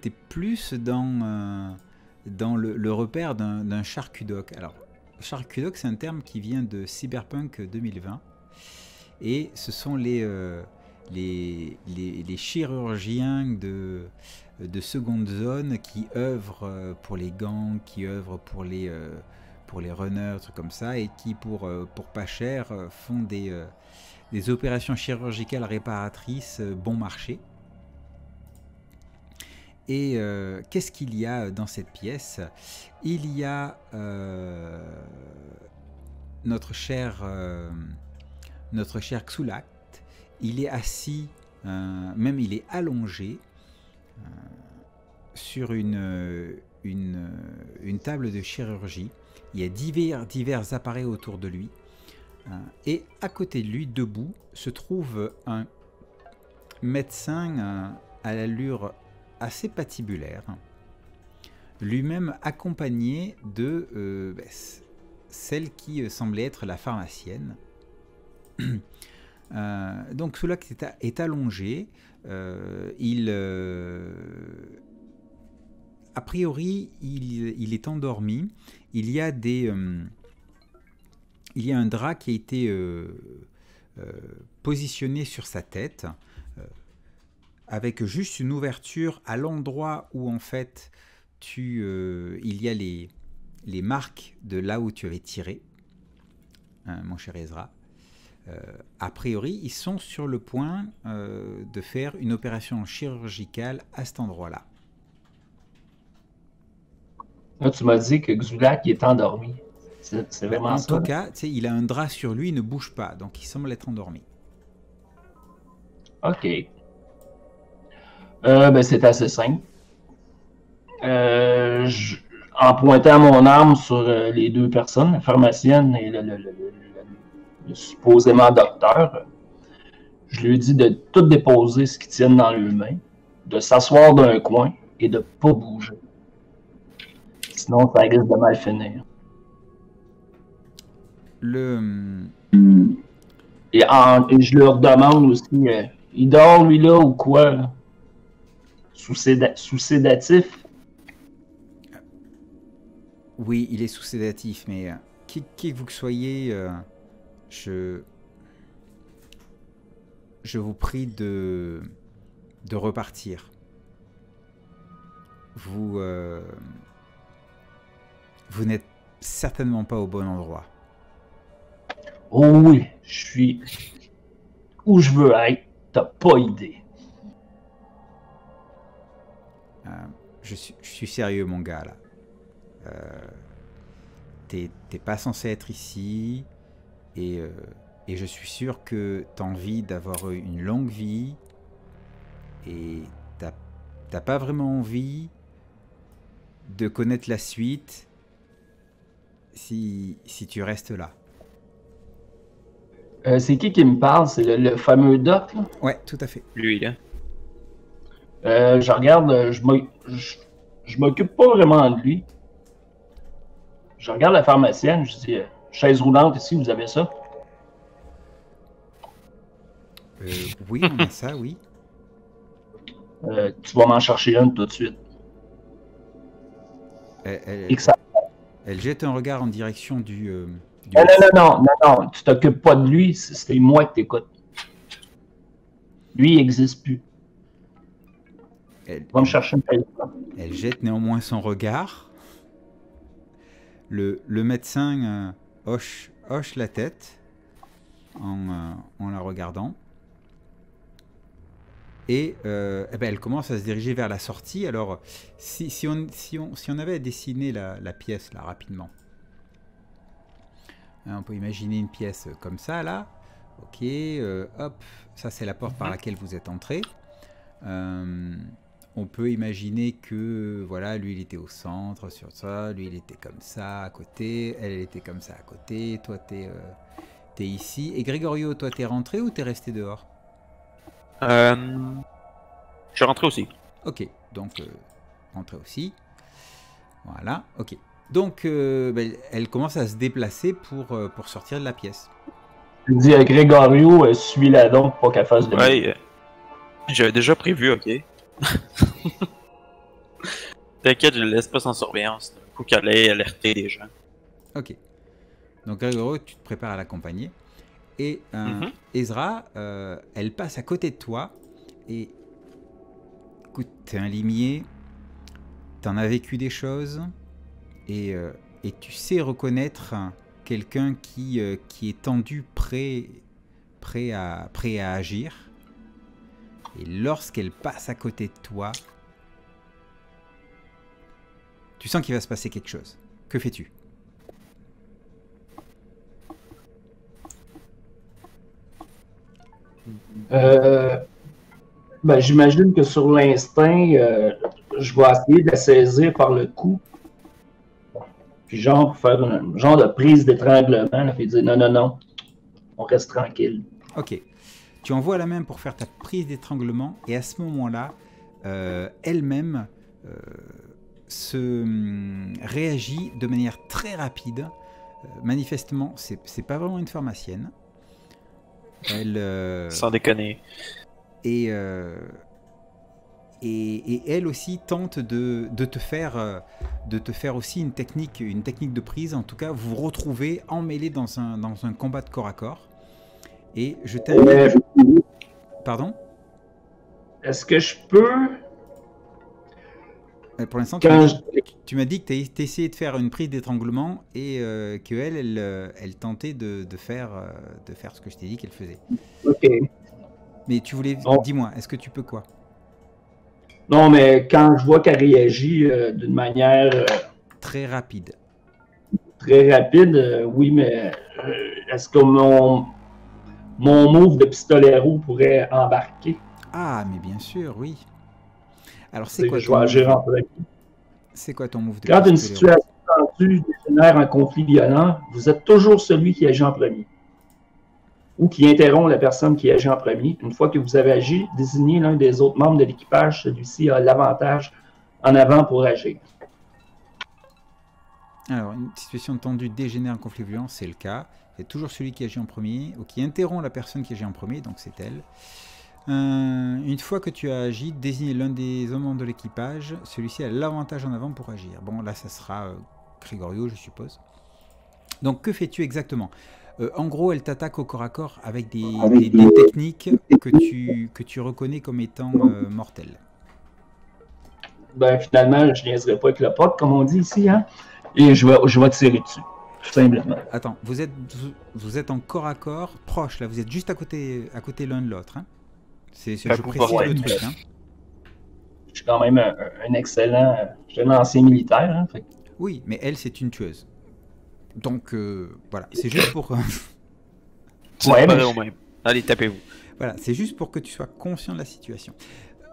T'es plus dans le repère d'un charcudoc. Alors, charcudoc, c'est un terme qui vient de Cyberpunk 2020. Et ce sont les chirurgiens de seconde zone qui œuvrent pour les gangs, qui œuvrent pour les runners, trucs comme ça, et qui pour pas cher font des opérations chirurgicales réparatrices bon marché. Et qu'est-ce qu'il y a dans cette pièce? Il y a notre cher Xu-Lakt. Il est assis, même il est allongé sur une table de chirurgie. Il y a divers appareils autour de lui. Et à côté de lui, debout, se trouve un médecin à l'allure assez patibulaire, lui-même accompagné de celle qui semblait être la pharmacienne. Donc Xu-Lakt est allongé. A priori, il est endormi. Il y a un drap qui a été positionné sur sa tête, avec juste une ouverture à l'endroit où en fait il y a les marques de là où tu avais tiré, hein, mon cher Ezra. A priori, ils sont sur le point de faire une opération chirurgicale à cet endroit-là. Là, tu m'as dit que Xu-Lakt est endormi. C'est vraiment ça. En tout cas, il a un drap sur lui, il ne bouge pas, donc il semble être endormi. Ok. C'est assez simple. En pointant mon arme sur les deux personnes, la pharmacienne et le supposément docteur, je lui ai dit de tout déposer ce qu'ils tiennent dans leurs mains, de s'asseoir dans un coin et de ne pas bouger. Sinon, ça risque de mal finir. Et je leur demande aussi, il dort lui là ou quoi là? Sous sédatif? Oui, il est sous sédatif, mais qui que vous que soyez, je vous prie de repartir. vous n'êtes certainement pas au bon endroit. Oh oui, je suis où je veux aller, t'as pas idée. Je suis sérieux, mon gars, là. T'es pas censé être ici, et je suis sûr que t'as envie d'avoir une longue vie, et t'as pas vraiment envie de connaître la suite si tu restes là. C'est qui me parle? C'est le fameux doc, là? Ouais, tout à fait. Lui, là. Je regarde, je m'occupe pas vraiment de lui. Je regarde la pharmacienne, je dis, chaise roulante ici, vous avez ça? Oui, on a ça, oui. Tu vas m'en chercher une tout de suite. Elle jette un regard en direction du... Non, tu t'occupes pas de lui, c'est moi qui t'écoute. Lui, il n'existe plus. Elle va me chercher une chaise roulante. Elle jette néanmoins son regard. Le médecin hoche la tête en la regardant. Et elle commence à se diriger vers la sortie. Alors, si on avait à dessiner la pièce, là, rapidement. On peut imaginer une pièce comme ça, là. OK, hop, ça c'est la porte par laquelle vous êtes entré. On peut imaginer que, voilà, lui, il était au centre, sur ça. Lui, il était comme ça, à côté. Elle, elle était comme ça, à côté. Toi, t'es ici. Et Grégorio, toi, t'es rentré ou t'es resté dehors? Je suis rentré aussi. OK, donc, rentré aussi. Voilà, OK. Donc, elle commence à se déplacer pour sortir de la pièce. Je dis à Grégorio, suis-la donc pour qu'elle fasse de la... Ouais, j'avais déjà prévu, OK. T'inquiète, je le laisse pas sans surveillance. Il faut qu'elle aille alerter les gens. OK. Donc, Grégorio, tu te prépares à l'accompagner. Et Ezra, elle passe à côté de toi. Et écoute, t'es un limier. T'en as vécu des choses. Et tu sais reconnaître quelqu'un qui est tendu, prêt à agir. Et lorsqu'elle passe à côté de toi, tu sens qu'il va se passer quelque chose. Que fais-tu? J'imagine que sur l'instinct, je vais essayer de la saisir par le cou. Puis genre, pour faire un genre de prise d'étranglement, là, fait dire non, on reste tranquille. OK. Tu envoies la main pour faire ta prise d'étranglement, et à ce moment-là, elle-même réagit de manière très rapide. Manifestement, c'est pas vraiment une pharmacienne. Elle, sans déconner. Et elle aussi tente de te faire aussi une technique de prise. En tout cas, vous vous retrouvez emmêlés dans un combat de corps à corps. Et je t'invite... Pardon? Est-ce que je peux... Pour l'instant, tu m'as dit que tu as essayé de faire une prise d'étranglement et qu'elle, elle tentait de faire ce que je t'ai dit qu'elle faisait. OK. Mais tu voulais... Bon. Dis-moi, est-ce que tu peux quoi? Non, mais quand je vois qu'elle réagit d'une manière... Très rapide. Très rapide, oui, mais est-ce que mon move de pistolero pourrait embarquer? Ah, mais bien sûr, oui. Alors, c'est quoi, ton move de pistolero? Quand une situation tendue génère un conflit violent, vous êtes toujours celui qui agit en premier. Ou qui interrompt la personne qui agit en premier. Une fois que vous avez agi, désignez l'un des autres membres de l'équipage. Celui-ci a l'avantage en avant pour agir. Alors, une situation tendue dégénère un conflit violent, c'est le cas. C'est toujours celui qui agit en premier, ou qui interrompt la personne qui agit en premier, donc c'est elle. Une fois que tu as agi, désignez l'un des membres de l'équipage. Celui-ci a l'avantage en avant pour agir. Bon, là, ça sera Grégorio, je suppose. Donc, que fais-tu exactement? En gros, elle t'attaque au corps à corps avec des techniques que tu reconnais comme étant mortelles. ben, finalement, je niaiserai pas avec le pote, comme on dit ici, hein, et je vais tirer dessus, tout simplement. Attends, vous êtes en corps à corps, proche, là, vous êtes juste à côté l'un de l'autre, hein. Je précise le truc, hein. Je suis quand même un excellent, un ancien militaire, hein, fait. Oui, mais elle, c'est une tueuse. Donc, voilà, c'est juste pour... ouais, mais... Allez, tapez-vous. Voilà, c'est juste pour que tu sois conscient de la situation.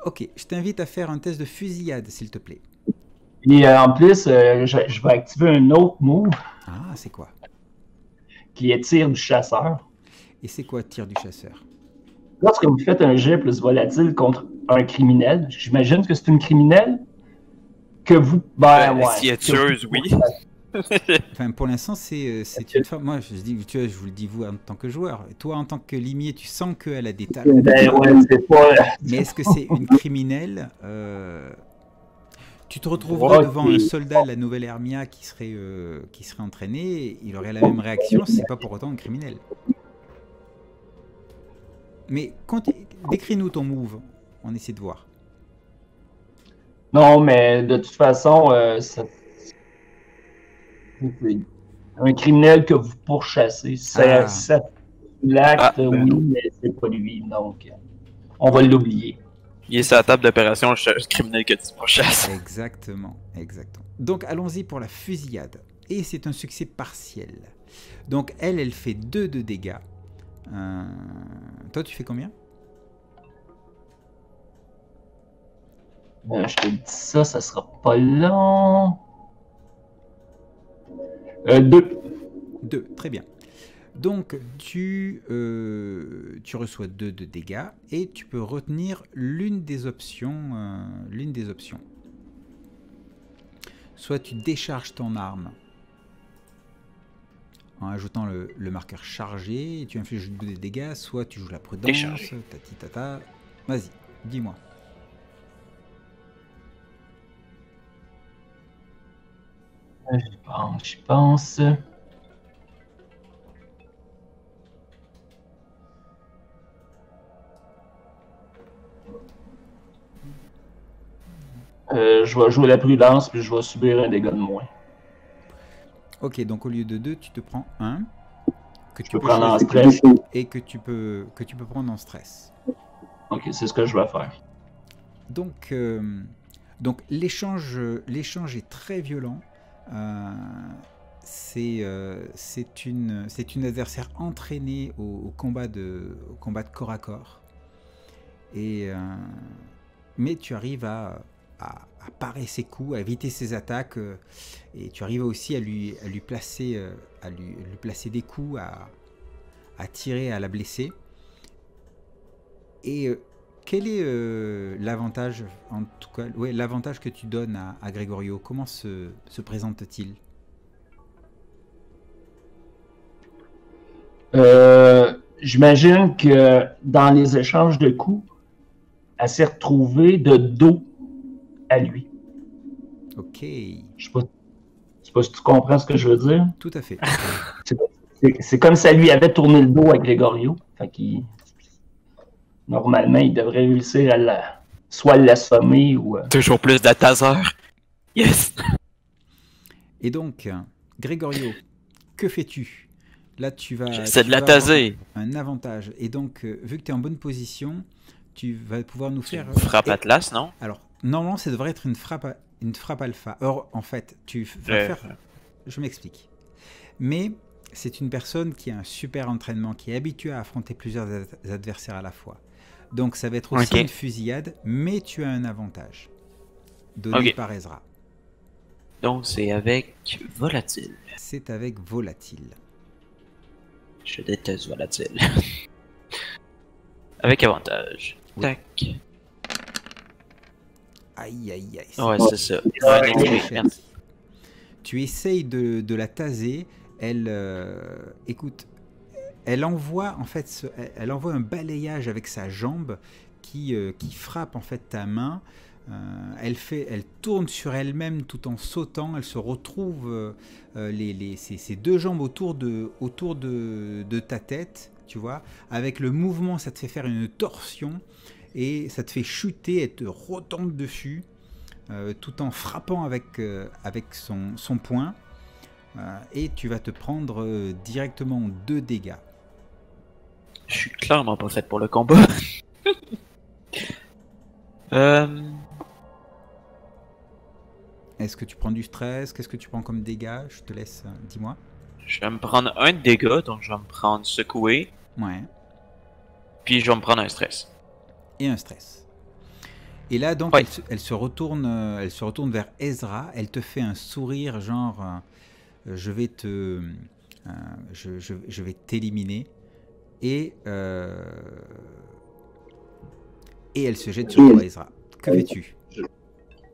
Ok, je t'invite à faire un test de fusillade, s'il te plaît. Et en plus, je vais activer un autre move. Ah, c'est quoi? Qui est tir du chasseur. Et c'est quoi tir du chasseur? Lorsque vous faites un jet plus volatile contre un criminel, j'imagine que c'est une criminelle, que vous... Ben, ouais, si elle tueuse, oui. Enfin, pour l'instant, c'est une femme. Moi, je vous le dis, vous, en tant que joueur. Toi, en tant que limier, tu sens qu'elle a des talents. Ben, ouais, c'est pas... Mais est-ce que c'est une criminelle? Tu te retrouveras devant un soldat de la Nouvelle Hermia qui serait entraîné. Il aurait la même réaction, c'est pas pour autant un criminel. Mais décris-nous ton move. On essaie de voir. Non, mais de toute façon, ça... un criminel que vous pourchassez, c'est l'acte, oui, mais c'est pas lui, donc on va l'oublier. Il est sur la table d'opération, je cherche criminel que tu pourchasses. Exactement, exactement. Donc allons-y pour la fusillade. Et c'est un succès partiel. Donc elle fait 2 de dégâts. Toi, tu fais combien? Je te dis ça, ça sera pas long. 2. 2, très bien. Donc, tu reçois 2 de dégâts et tu peux retenir l'une des options. Soit tu décharges ton arme en ajoutant le marqueur chargé et tu infliges 2 de dégâts, soit tu joues la prudence, tati tata. Vas-y, dis-moi. Je pense. Je vais jouer la prudence, puis je vais subir un dégât de moins. Ok, donc au lieu de 2, tu te prends 1 que tu peux prendre en stress et que tu peux prendre en stress. Ok, c'est ce que je vais faire. Donc l'échange est très violent. C'est une adversaire entraînée au combat de corps à corps. Et, mais tu arrives à parer ses coups, à éviter ses attaques, et tu arrives aussi à lui placer des coups, à tirer, à la blesser. Et quel est l'avantage, en tout cas, ouais, l'avantage que tu donnes à Grégorio? Comment se présente-t-il? J'imagine que dans les échanges de coups, elle s'est retrouvée de dos à lui. Ok. Je sais pas si tu comprends ce que je veux dire. Tout à fait. C'est comme si elle lui avait tourné le dos à Grégorio. Fait qu'il... Normalement, il devrait réussir à soit l'assommer ou... Toujours plus de taser. Yes! Et donc, Grégorio, que fais-tu? Là, tu vas... J'essaie de la taser. Un avantage. Et donc, vu que tu es en bonne position, tu vas pouvoir nous faire... Une frappe Atlas, non? Alors, normalement, ça devrait être une frappe alpha. Or, en fait, tu vas faire... Je m'explique. Mais... C'est une personne qui a un super entraînement, qui est habituée à affronter plusieurs adversaires à la fois. Donc ça va être aussi une fusillade, mais tu as un avantage donné par Ezra. Donc c'est avec volatile. C'est avec volatile. Je déteste volatile. Avec avantage. Oui. Tac. Aïe, aïe, aïe. Ouais, c'est ça. Merci. Tu essayes de la taser. Elle, écoute, elle envoie en fait, elle envoie un balayage avec sa jambe qui frappe en fait ta main. Elle tourne sur elle-même tout en sautant. Elle se retrouve ses 2 jambes autour de ta tête, tu vois. Avec le mouvement, ça te fait faire une torsion et ça te fait chuter. Elle te retombe dessus. tout en frappant avec, avec son poing, et tu vas te prendre directement 2 dégâts. Je suis clairement pas faite pour le combat. Est-ce que tu prends du stress? Qu'est-ce que tu prends comme dégâts? Je te laisse, dis-moi. Je vais me prendre 1 de dégâts, donc je vais me prendre secoué. Ouais. Puis je vais me prendre un stress. Et un stress. Et là, donc, ouais, elle se retourne vers Ezra. Elle te fait un sourire genre, je vais t'éliminer. Et elle se jette sur Ezra. Que fais-tu?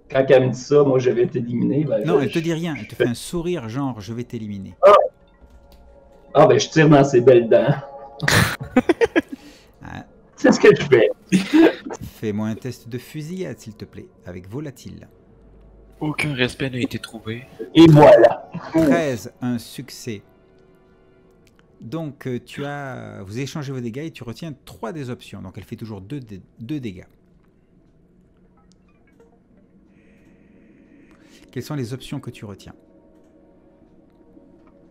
Quand elle me dit ça, moi je vais t'éliminer. Ben, non, elle te dit rien. Elle te fait un sourire genre, je vais t'éliminer. Ah, ah ben je tire dans ses belles dents. Ah. C'est ce que je fais. Fais-moi un test de fusillade, s'il te plaît, avec volatile. Aucun respect n'a été trouvé. Et voilà. 13, un succès. Donc, vous échangez vos dégâts et tu retiens 3 des options. Donc, elle fait toujours 2 dégâts. Quelles sont les options que tu retiens?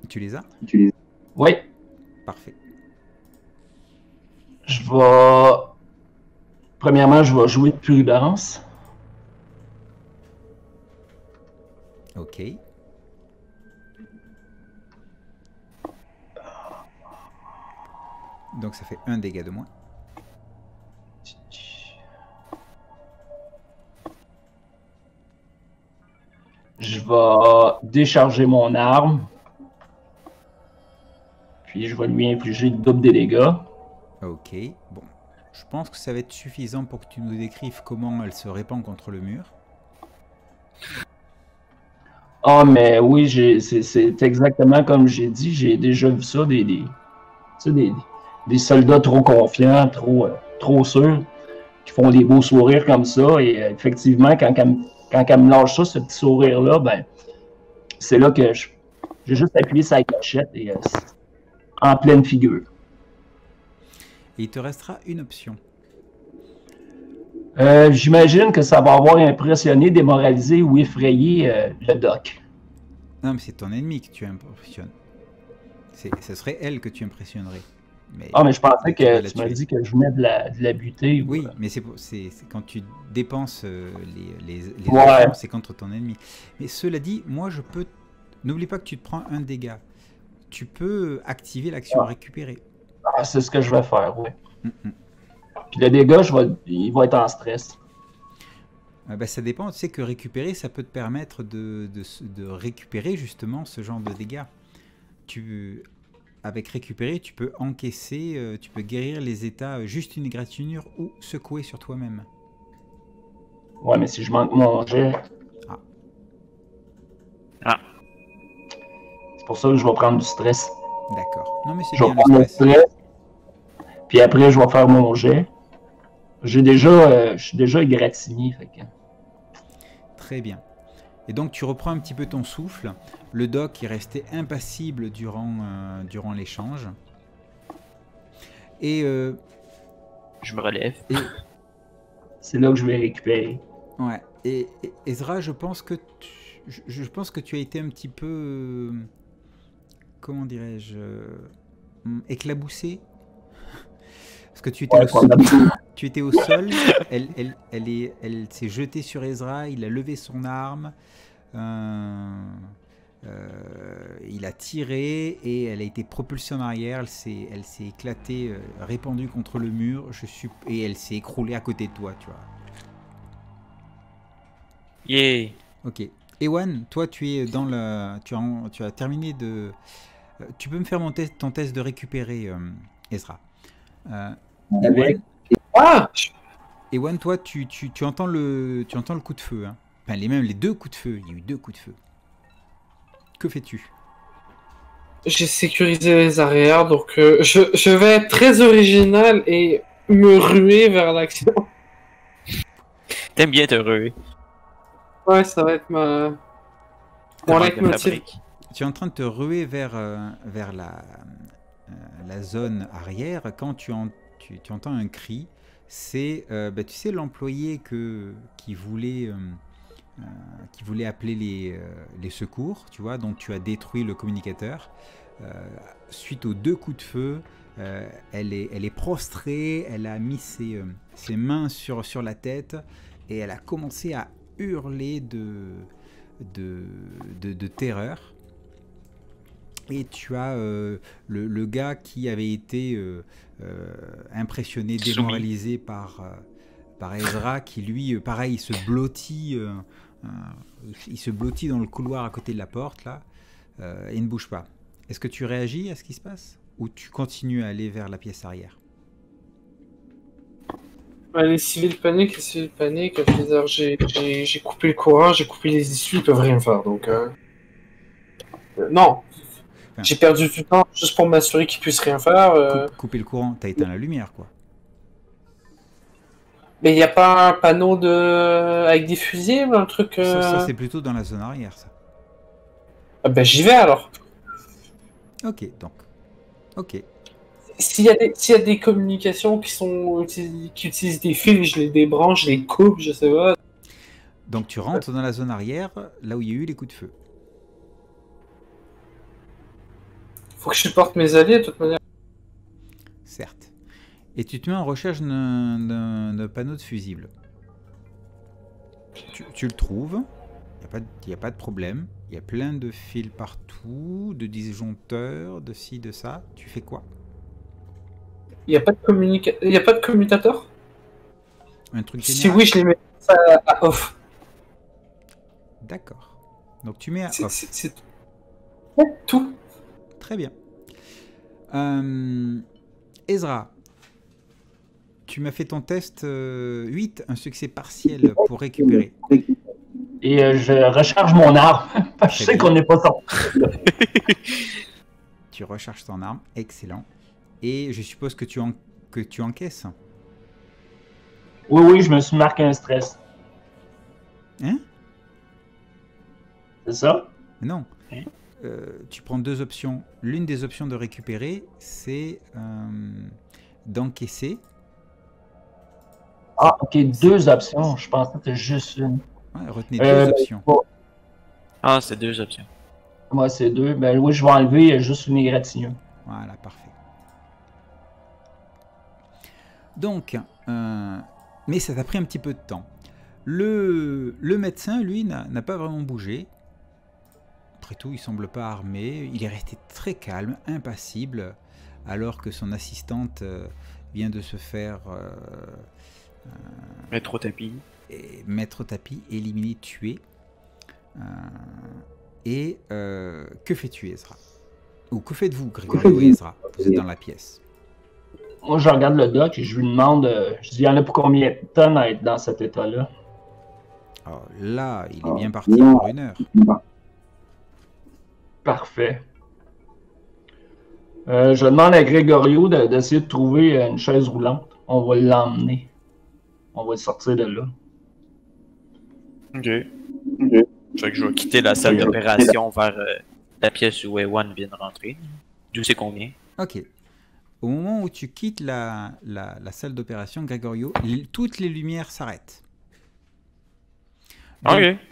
Tu les as? Oui. Parfait. Je vais... Premièrement, je vais jouer de prudence. Ok. Donc ça fait 1 dégât de moins. Je vais décharger mon arme. Puis je vais lui infliger double des dégâts. Ok, bon. Je pense que ça va être suffisant pour que tu nous décrives comment elle se répand contre le mur. Ah, oh, mais oui, c'est exactement comme j'ai dit. J'ai déjà vu ça, des soldats trop confiants, trop sûrs, qui font des beaux sourires comme ça. Et effectivement, quand elle me lâche ça, ce petit sourire-là, ben, c'est là que j'ai juste appuyé sa gâchette et en pleine figure. Et il te restera une option. J'imagine que ça va avoir impressionné, démoralisé ou effrayé le doc. Non, mais c'est ton ennemi que tu impressionnes. Ce serait elle que tu impressionnerais. Mais, ah, mais je pensais que tu m'as dit que je venais de la buter. Ou... Oui, mais c'est quand tu dépenses les ouais, c'est contre ton ennemi. Mais cela dit, moi je peux... N'oublie pas que tu te prends 1 dégât. Tu peux activer l'action récupérée. Ah, c'est ce que je vais faire, oui. Puis le dégât, il va être en stress. Ah ben, ça dépend. Tu sais que récupérer, ça peut te permettre de récupérer justement ce genre de dégâts. Avec récupérer, tu peux encaisser, tu peux guérir les états juste une égratignure ou secouer sur toi-même. Ouais, mais si je manque mon jet... Ah. Ah. C'est pour ça que je vais prendre du stress. D'accord. Non, mais c'est bien. Je vais prendre le stress. Puis après, je vais faire mon jet. Je suis déjà égratigné. Fait que... Très bien. Et donc, tu reprends un petit peu ton souffle. Le doc est resté impassible durant l'échange. Et... Je me relève. Et... C'est là que je vais récupérer. Ouais. Et Ezra, je pense que tu as été un petit peu... Comment dirais-je, éclaboussé, parce que tu étais, ouais, tu étais au sol. Elle s'est jetée sur Ezra, il a levé son arme, il a tiré et elle a été propulsée en arrière, elle s'est éclatée, répandue contre le mur, et elle s'est écroulée à côté de toi, tu vois. Yeah. Ok. Ewan, toi tu as terminé de... Tu peux me faire ton test de récupérer, Ezra. Ewan, ah, Ewan, toi, tu entends le coup de feu. Hein. Enfin, les 2 coups de feu. Il y a eu 2 coups de feu. Que fais-tu? J'ai sécurisé les arrières, donc je vais être très original et me ruer vers l'action. T'aimes bien te ruer. Ouais, ça va être mon truc. Tu es en train de te ruer vers la zone arrière quand tu entends un cri. C'est, tu sais, l'employé qui voulait qui voulait appeler les secours, tu vois, donc tu as détruit le communicateur. Suite aux deux coups de feu, elle est prostrée, elle a mis ses mains sur la tête et elle a commencé à hurler de terreur. Et tu as le gars qui avait été impressionné, démoralisé par Ezra, qui lui, pareil, il se blottit dans le couloir à côté de la porte là, et ne bouge pas. Est-ce que tu réagis à ce qui se passe ou tu continues à aller vers la pièce arrière? Les civils paniquent, j'ai coupé le courant, j'ai coupé les issues, ils peuvent rien faire, donc... non, enfin, j'ai perdu du temps juste pour m'assurer qu'ils puissent rien faire. Couper le courant, t'as éteint la lumière, quoi. Mais il n'y a pas un panneau de... avec des fusils, un truc... Ça c'est plutôt dans la zone arrière, ça. Ah ben j'y vais alors. Ok, donc. Ok. S'il y a des communications qui utilisent des fils, je les débranche, je les coupe, je sais pas. Donc tu rentres dans la zone arrière, là où il y a eu les coups de feu. Faut que je supporte mes alliés de toute manière. Certes. Et tu te mets en recherche d'un panneau de fusible. Tu le trouves, il n'y a pas de problème. Il y a plein de fils partout, de disjoncteurs, de ci, de ça. Tu fais quoi? Il n'y a pas de commutateur? Un truc général. Si oui, je les mets à off. D'accord. Donc tu mets à off. C'est tout. Très bien. Ezra, tu m'as fait ton test 8, un succès partiel pour récupérer. Et je recharge mon arme. Je sais qu'on n'est pas sorti. Tu recharges ton arme, excellent. Et je suppose que tu encaisses. Oui, oui, je me suis marqué un stress. Hein? C'est ça? Non. Hein? Tu prends deux options. L'une des options de récupérer, c'est d'encaisser. Ah, ok, deux options. Je pensais que c'était juste une. Ouais, retenez deux options. Bon. Ah, c'est deux options. Moi, ouais, c'est deux. Ben oui, je vais enlever juste une égratignure. Voilà, parfait. Donc, mais ça t'a pris un petit peu de temps. Le médecin, lui, n'a pas vraiment bougé. Après tout, il semble pas armé. Il est resté très calme, impassible, alors que son assistante vient de se faire... mettre au tapis. Mettre au tapis, éliminer, tuer. Que fais-tu, Ezra? Ou que faites-vous, Grégorio et Ezra? Vous êtes dans la pièce. Moi, je regarde le doc et je lui demande, je dis, il y en a pour combien de temps à être dans cet état-là? Alors là, il est bien parti pour une heure. Parfait. Je demande à Grégorio d'essayer de trouver une chaise roulante. On va l'emmener. On va sortir de là. Ok. Fait que je vais quitter la salle d'opération vers la pièce où Ewan vient de rentrer. D'où c'est combien? Ok. Au moment où tu quittes la salle d'opération, Grégorio, toutes les lumières s'arrêtent.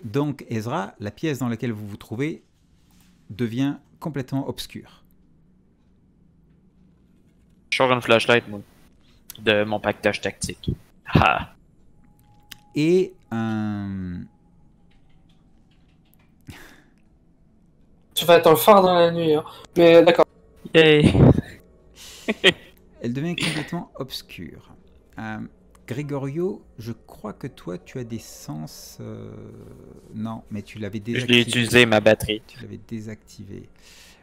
Donc, Ezra, la pièce dans laquelle vous vous trouvez devient complètement obscure. Je sors une flashlight, moi, de mon paquetage tactique. Ha. Et tu vas être un phare dans la nuit, hein. Mais d'accord. Hey. Elle devient complètement obscure. Grégorio, je crois que toi, tu as des sens... Non, mais tu l'avais désactivé. Je l'ai utilisé, ma batterie. Tu l'avais désactivé.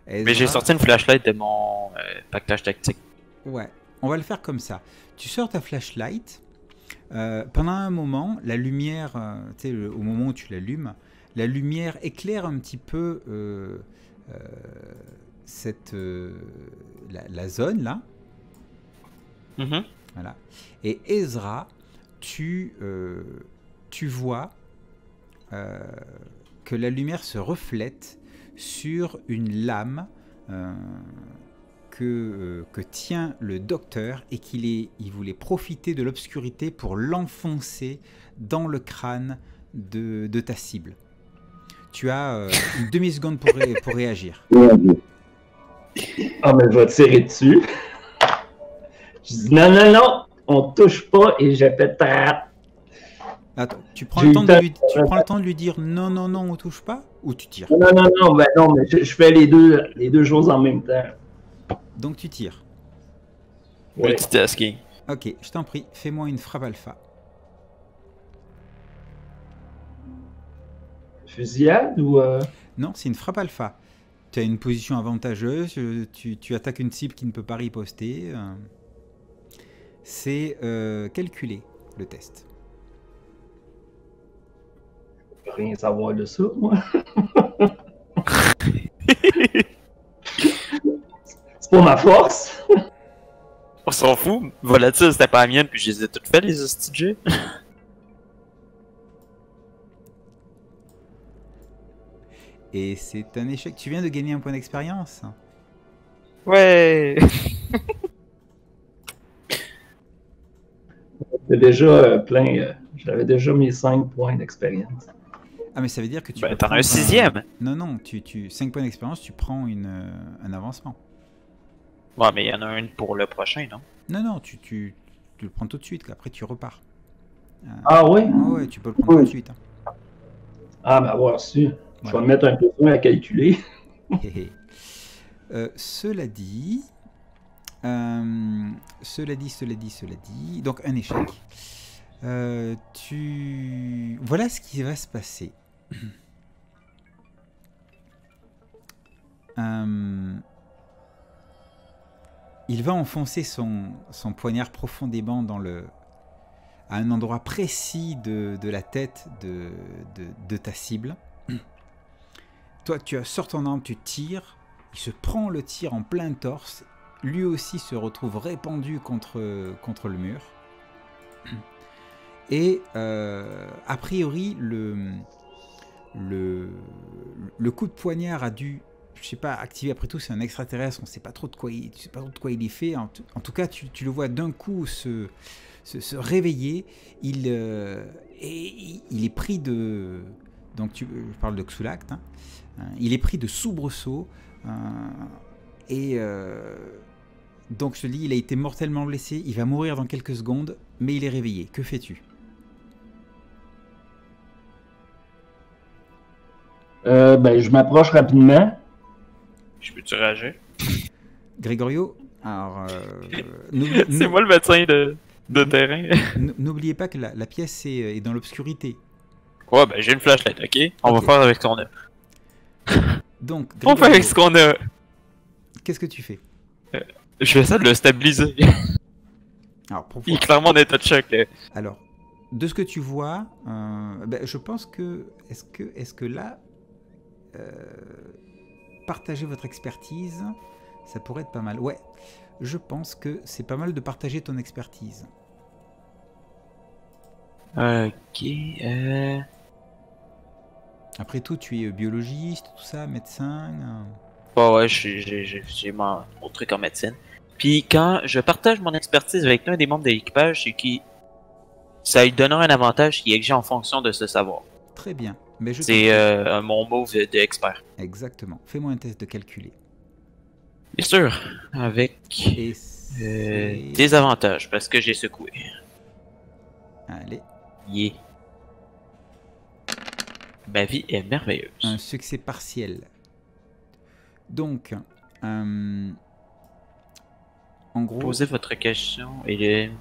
Ezra... Mais j'ai sorti une flashlight de mon paquetage tactique. Ouais, on va le faire comme ça. Tu sors ta flashlight. Pendant un moment, la lumière... tu sais, au moment où tu l'allumes, la lumière éclaire un petit peu... la zone là. Voilà. Et Ezra, tu vois que la lumière se reflète sur une lame que tient le docteur et qu'il voulait profiter de l'obscurité pour l'enfoncer dans le crâne de ta cible. Tu as une demi-seconde pour réagir. Ah, mais je vais tirer dessus. Je dis non, non, non, on touche pas et je fais tap. Attends, tu prends le temps de lui dire non, non, non, on touche pas ou tu tires? Non, non, non, ben non, mais je fais les deux choses en même temps. Donc tu tires. Multitasking. Ouais. Ok, je t'en prie, fais-moi une frappe alpha. Fusillade ou... Non, c'est une frappe alpha. Tu as une position avantageuse, tu attaques une cible qui ne peut pas riposter. C'est calculer le test. Je peux rien savoir de ça, moi. C'est pas ma force. On s'en fout. Volatile, c'était pas la mienne, puis je les ai toutes faites, les hostigés. Et c'est un échec. Tu viens de gagner un point d'expérience. Ouais. C'est déjà plein. J'avais déjà mis 5 points d'expérience. Ah, mais ça veut dire que tu... Ben, t'en as un sixième. Non, non. 5 points d'expérience, tu prends un avancement. Ouais, mais il y en a un pour le prochain, non? Non, non. Tu le prends tout de suite. Là. Après, tu repars. Ah, oui? Ouais, tu peux le prendre tout de suite. Hein. Ah, ben, avoir su. Voilà. Je vais mettre un peu de temps à calculer. Cela dit... Donc, un échec. Voilà ce qui va se passer. Il va enfoncer son poignard profondément dans à un endroit précis de la tête de ta cible. Toi, tu sors ton arme, tu tires, il se prend le tir en plein torse, lui aussi se retrouve répandu contre le mur. Et a priori, le coup de poignard a dû, je sais pas, activer, après tout c'est un extraterrestre, on ne sait pas trop de quoi il est fait, en tout cas tu le vois d'un coup se réveiller, il est pris de... Donc je parle de Xu-Lakt, hein. Il est pris de soubresaut donc je te dis, il a été mortellement blessé, il va mourir dans quelques secondes, mais il est réveillé. Que fais-tu? Ben, je m'approche rapidement. Je peux-tu réagir? Grégorio, alors... c'est moi le médecin de terrain. N'oubliez pas que la pièce est dans l'obscurité. Ouais, ben j'ai une flashlight, ok? On va faire avec ce qu'on a. Donc, Grégorio, on fait avec ce qu'on a. Qu'est-ce que tu fais? Je vais essayer de le stabiliser. Alors, pourquoi? Il est clairement en état de choc. Là. Alors, de ce que tu vois, ben, je pense que... Est-ce que là... partager votre expertise, ça pourrait être pas mal. Ouais, je pense que c'est pas mal de partager ton expertise. Ok... Après tout, tu es biologiste, tout ça, médecin... Bah ouais, j'ai mon truc en médecine. Puis quand je partage mon expertise avec l'un des membres de l'équipage, c'est qui... Ça lui donnera un avantage qui exige en fonction de ce savoir. Très bien. C'est mon mot d'expert. Exactement. Fais-moi un test de calculer. Bien sûr. Avec... des avantages, parce que j'ai secoué. Allez. Yeah. Ma vie est merveilleuse. Un succès partiel. Donc, en gros... Posez votre question et une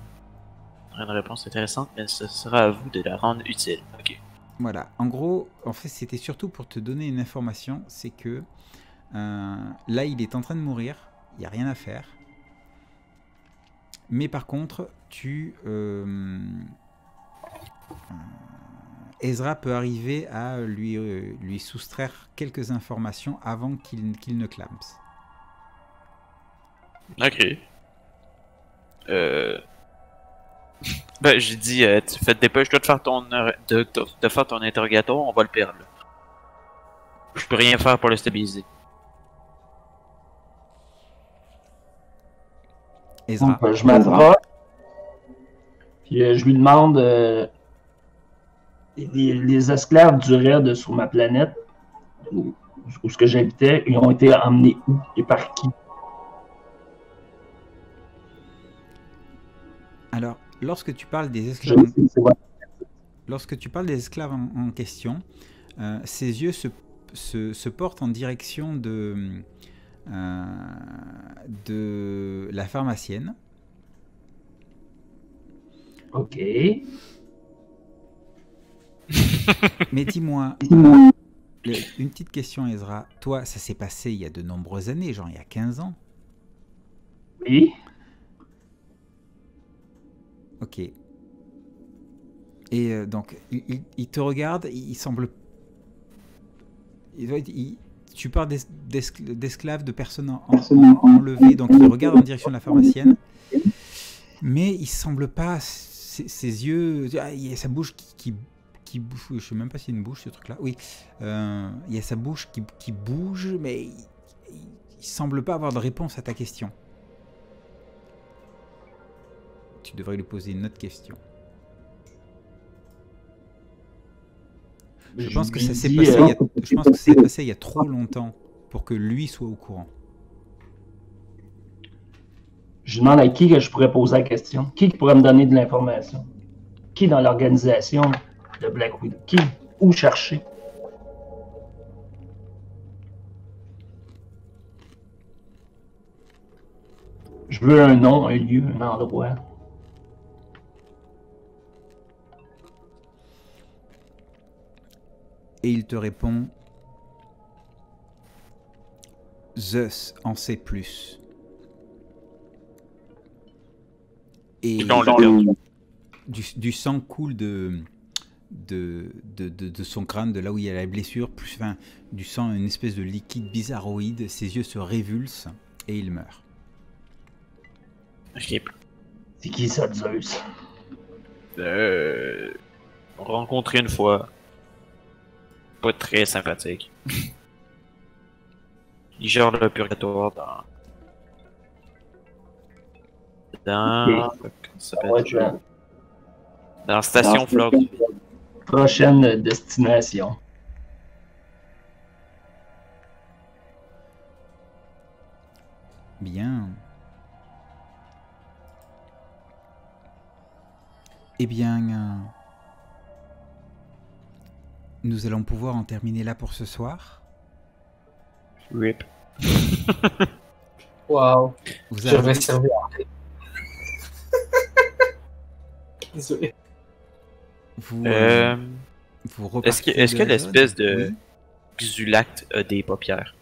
réponse intéressante, mais ce sera à vous de la rendre utile. Ok. Voilà. En gros, en fait, c'était surtout pour te donner une information, c'est que là, il est en train de mourir, il n'y a rien à faire. Mais par contre, Ezra peut arriver à lui soustraire quelques informations avant qu'il ne clamse. Ok. Ben, j'ai dit, dépêche-toi de faire ton interrogatoire, on va le perdre. Je peux rien faire pour le stabiliser. Ezra. Je m'adresse. Puis je lui demande... les esclaves du raid sur ma planète, où ce que j'habitais, ils ont été emmenés où et par qui? Alors, lorsque tu parles des esclaves, en question, ses yeux se portent en direction de la pharmacienne. Ok. Mais dis-moi, une petite question, Ezra. Toi, ça s'est passé il y a de nombreuses années, genre il y a 15 ans. Oui. Ok. Et donc, il te regarde, il semble... tu parles d'esclaves, de personnes enlevées, donc il regarde en direction de la pharmacienne, mais il semble pas... Ses yeux... Il y a sa bouche qui bouge. Je ne sais même pas s'il y a une bouche, ce truc-là. Oui. Il y a sa bouche qui bouge, mais il semble pas avoir de réponse à ta question. Tu devrais lui poser une autre question. Je pense que ça s'est passé il y a trop longtemps pour que lui soit au courant. Je demande à qui que je pourrais poser la question. Qui pourrait me donner de l'information? Qui dans l'organisation de Black Widow? Qui? Où chercher? Je veux un nom, un lieu, un endroit. Et il te répond, Zeus en sait plus. Et du sang coule de son crâne, de là où il y a la blessure, plus enfin, du sang, une espèce de liquide bizarroïde, ses yeux se révulsent et il meurt. C'est qui ça, Zeus? Rencontré une fois. Pas très sympathique. Il gère le purgatoire dans Station Fleur du Vide. Prochaine destination. Bien. Eh bien... nous allons pouvoir en terminer là pour ce soir. RIP. Wow. Je vais servir. Désolé. Vous est-ce que l'espèce de Xu-Lakt a des paupières?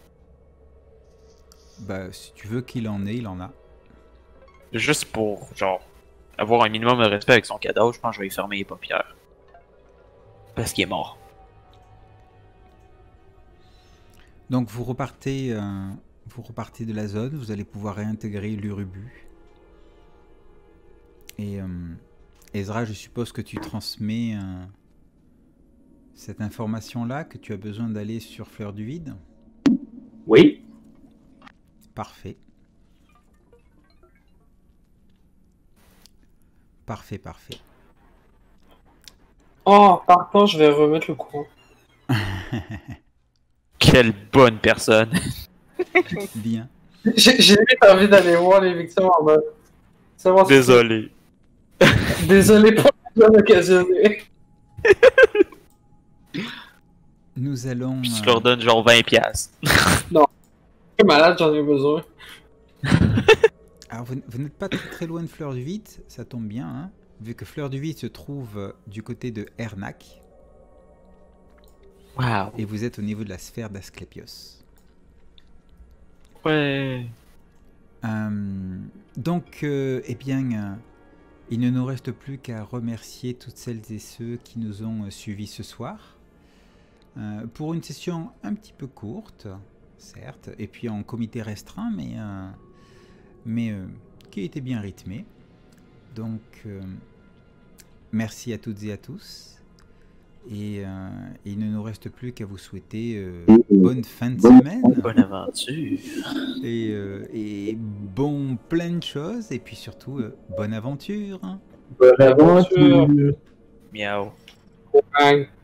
Bah, si tu veux qu'il en ait, il en a. Juste pour, genre, avoir un minimum de respect avec son cadavre, je pense que je vais lui fermer les paupières. Parce qu'il est mort. Donc vous repartez de la zone, vous allez pouvoir réintégrer l'Urubu. Et Ezra, je suppose que tu transmets cette information-là, que tu as besoin d'aller sur Fleur du Vide? Oui. Parfait. Parfait, parfait. Oh, par contre, je vais remettre le courant. Quelle bonne personne! Bien. J'ai vite envie d'aller voir les victimes en mode. Désolé. Désolé pour la peine occasionnée. Nous allons. Je leur donne genre 20$. Non. Je suis malade, j'en ai besoin. Alors, vous n'êtes pas très loin de Fleur du Vide, ça tombe bien, hein, vu que Fleur du Vide se trouve du côté de Hernac. Wow. Et vous êtes au niveau de la sphère d'Asclépios. Ouais. Donc, eh bien, il ne nous reste plus qu'à remercier toutes celles et ceux qui nous ont suivis ce soir. Pour une session un petit peu courte, certes, et puis en comité restreint, mais qui était bien rythmée. Donc, merci à toutes et à tous. Et il ne nous reste plus qu'à vous souhaiter bonne fin de semaine. Bonne aventure. Et bon plein de choses. Et puis surtout, bonne aventure. Bonne aventure. Miaou. compagne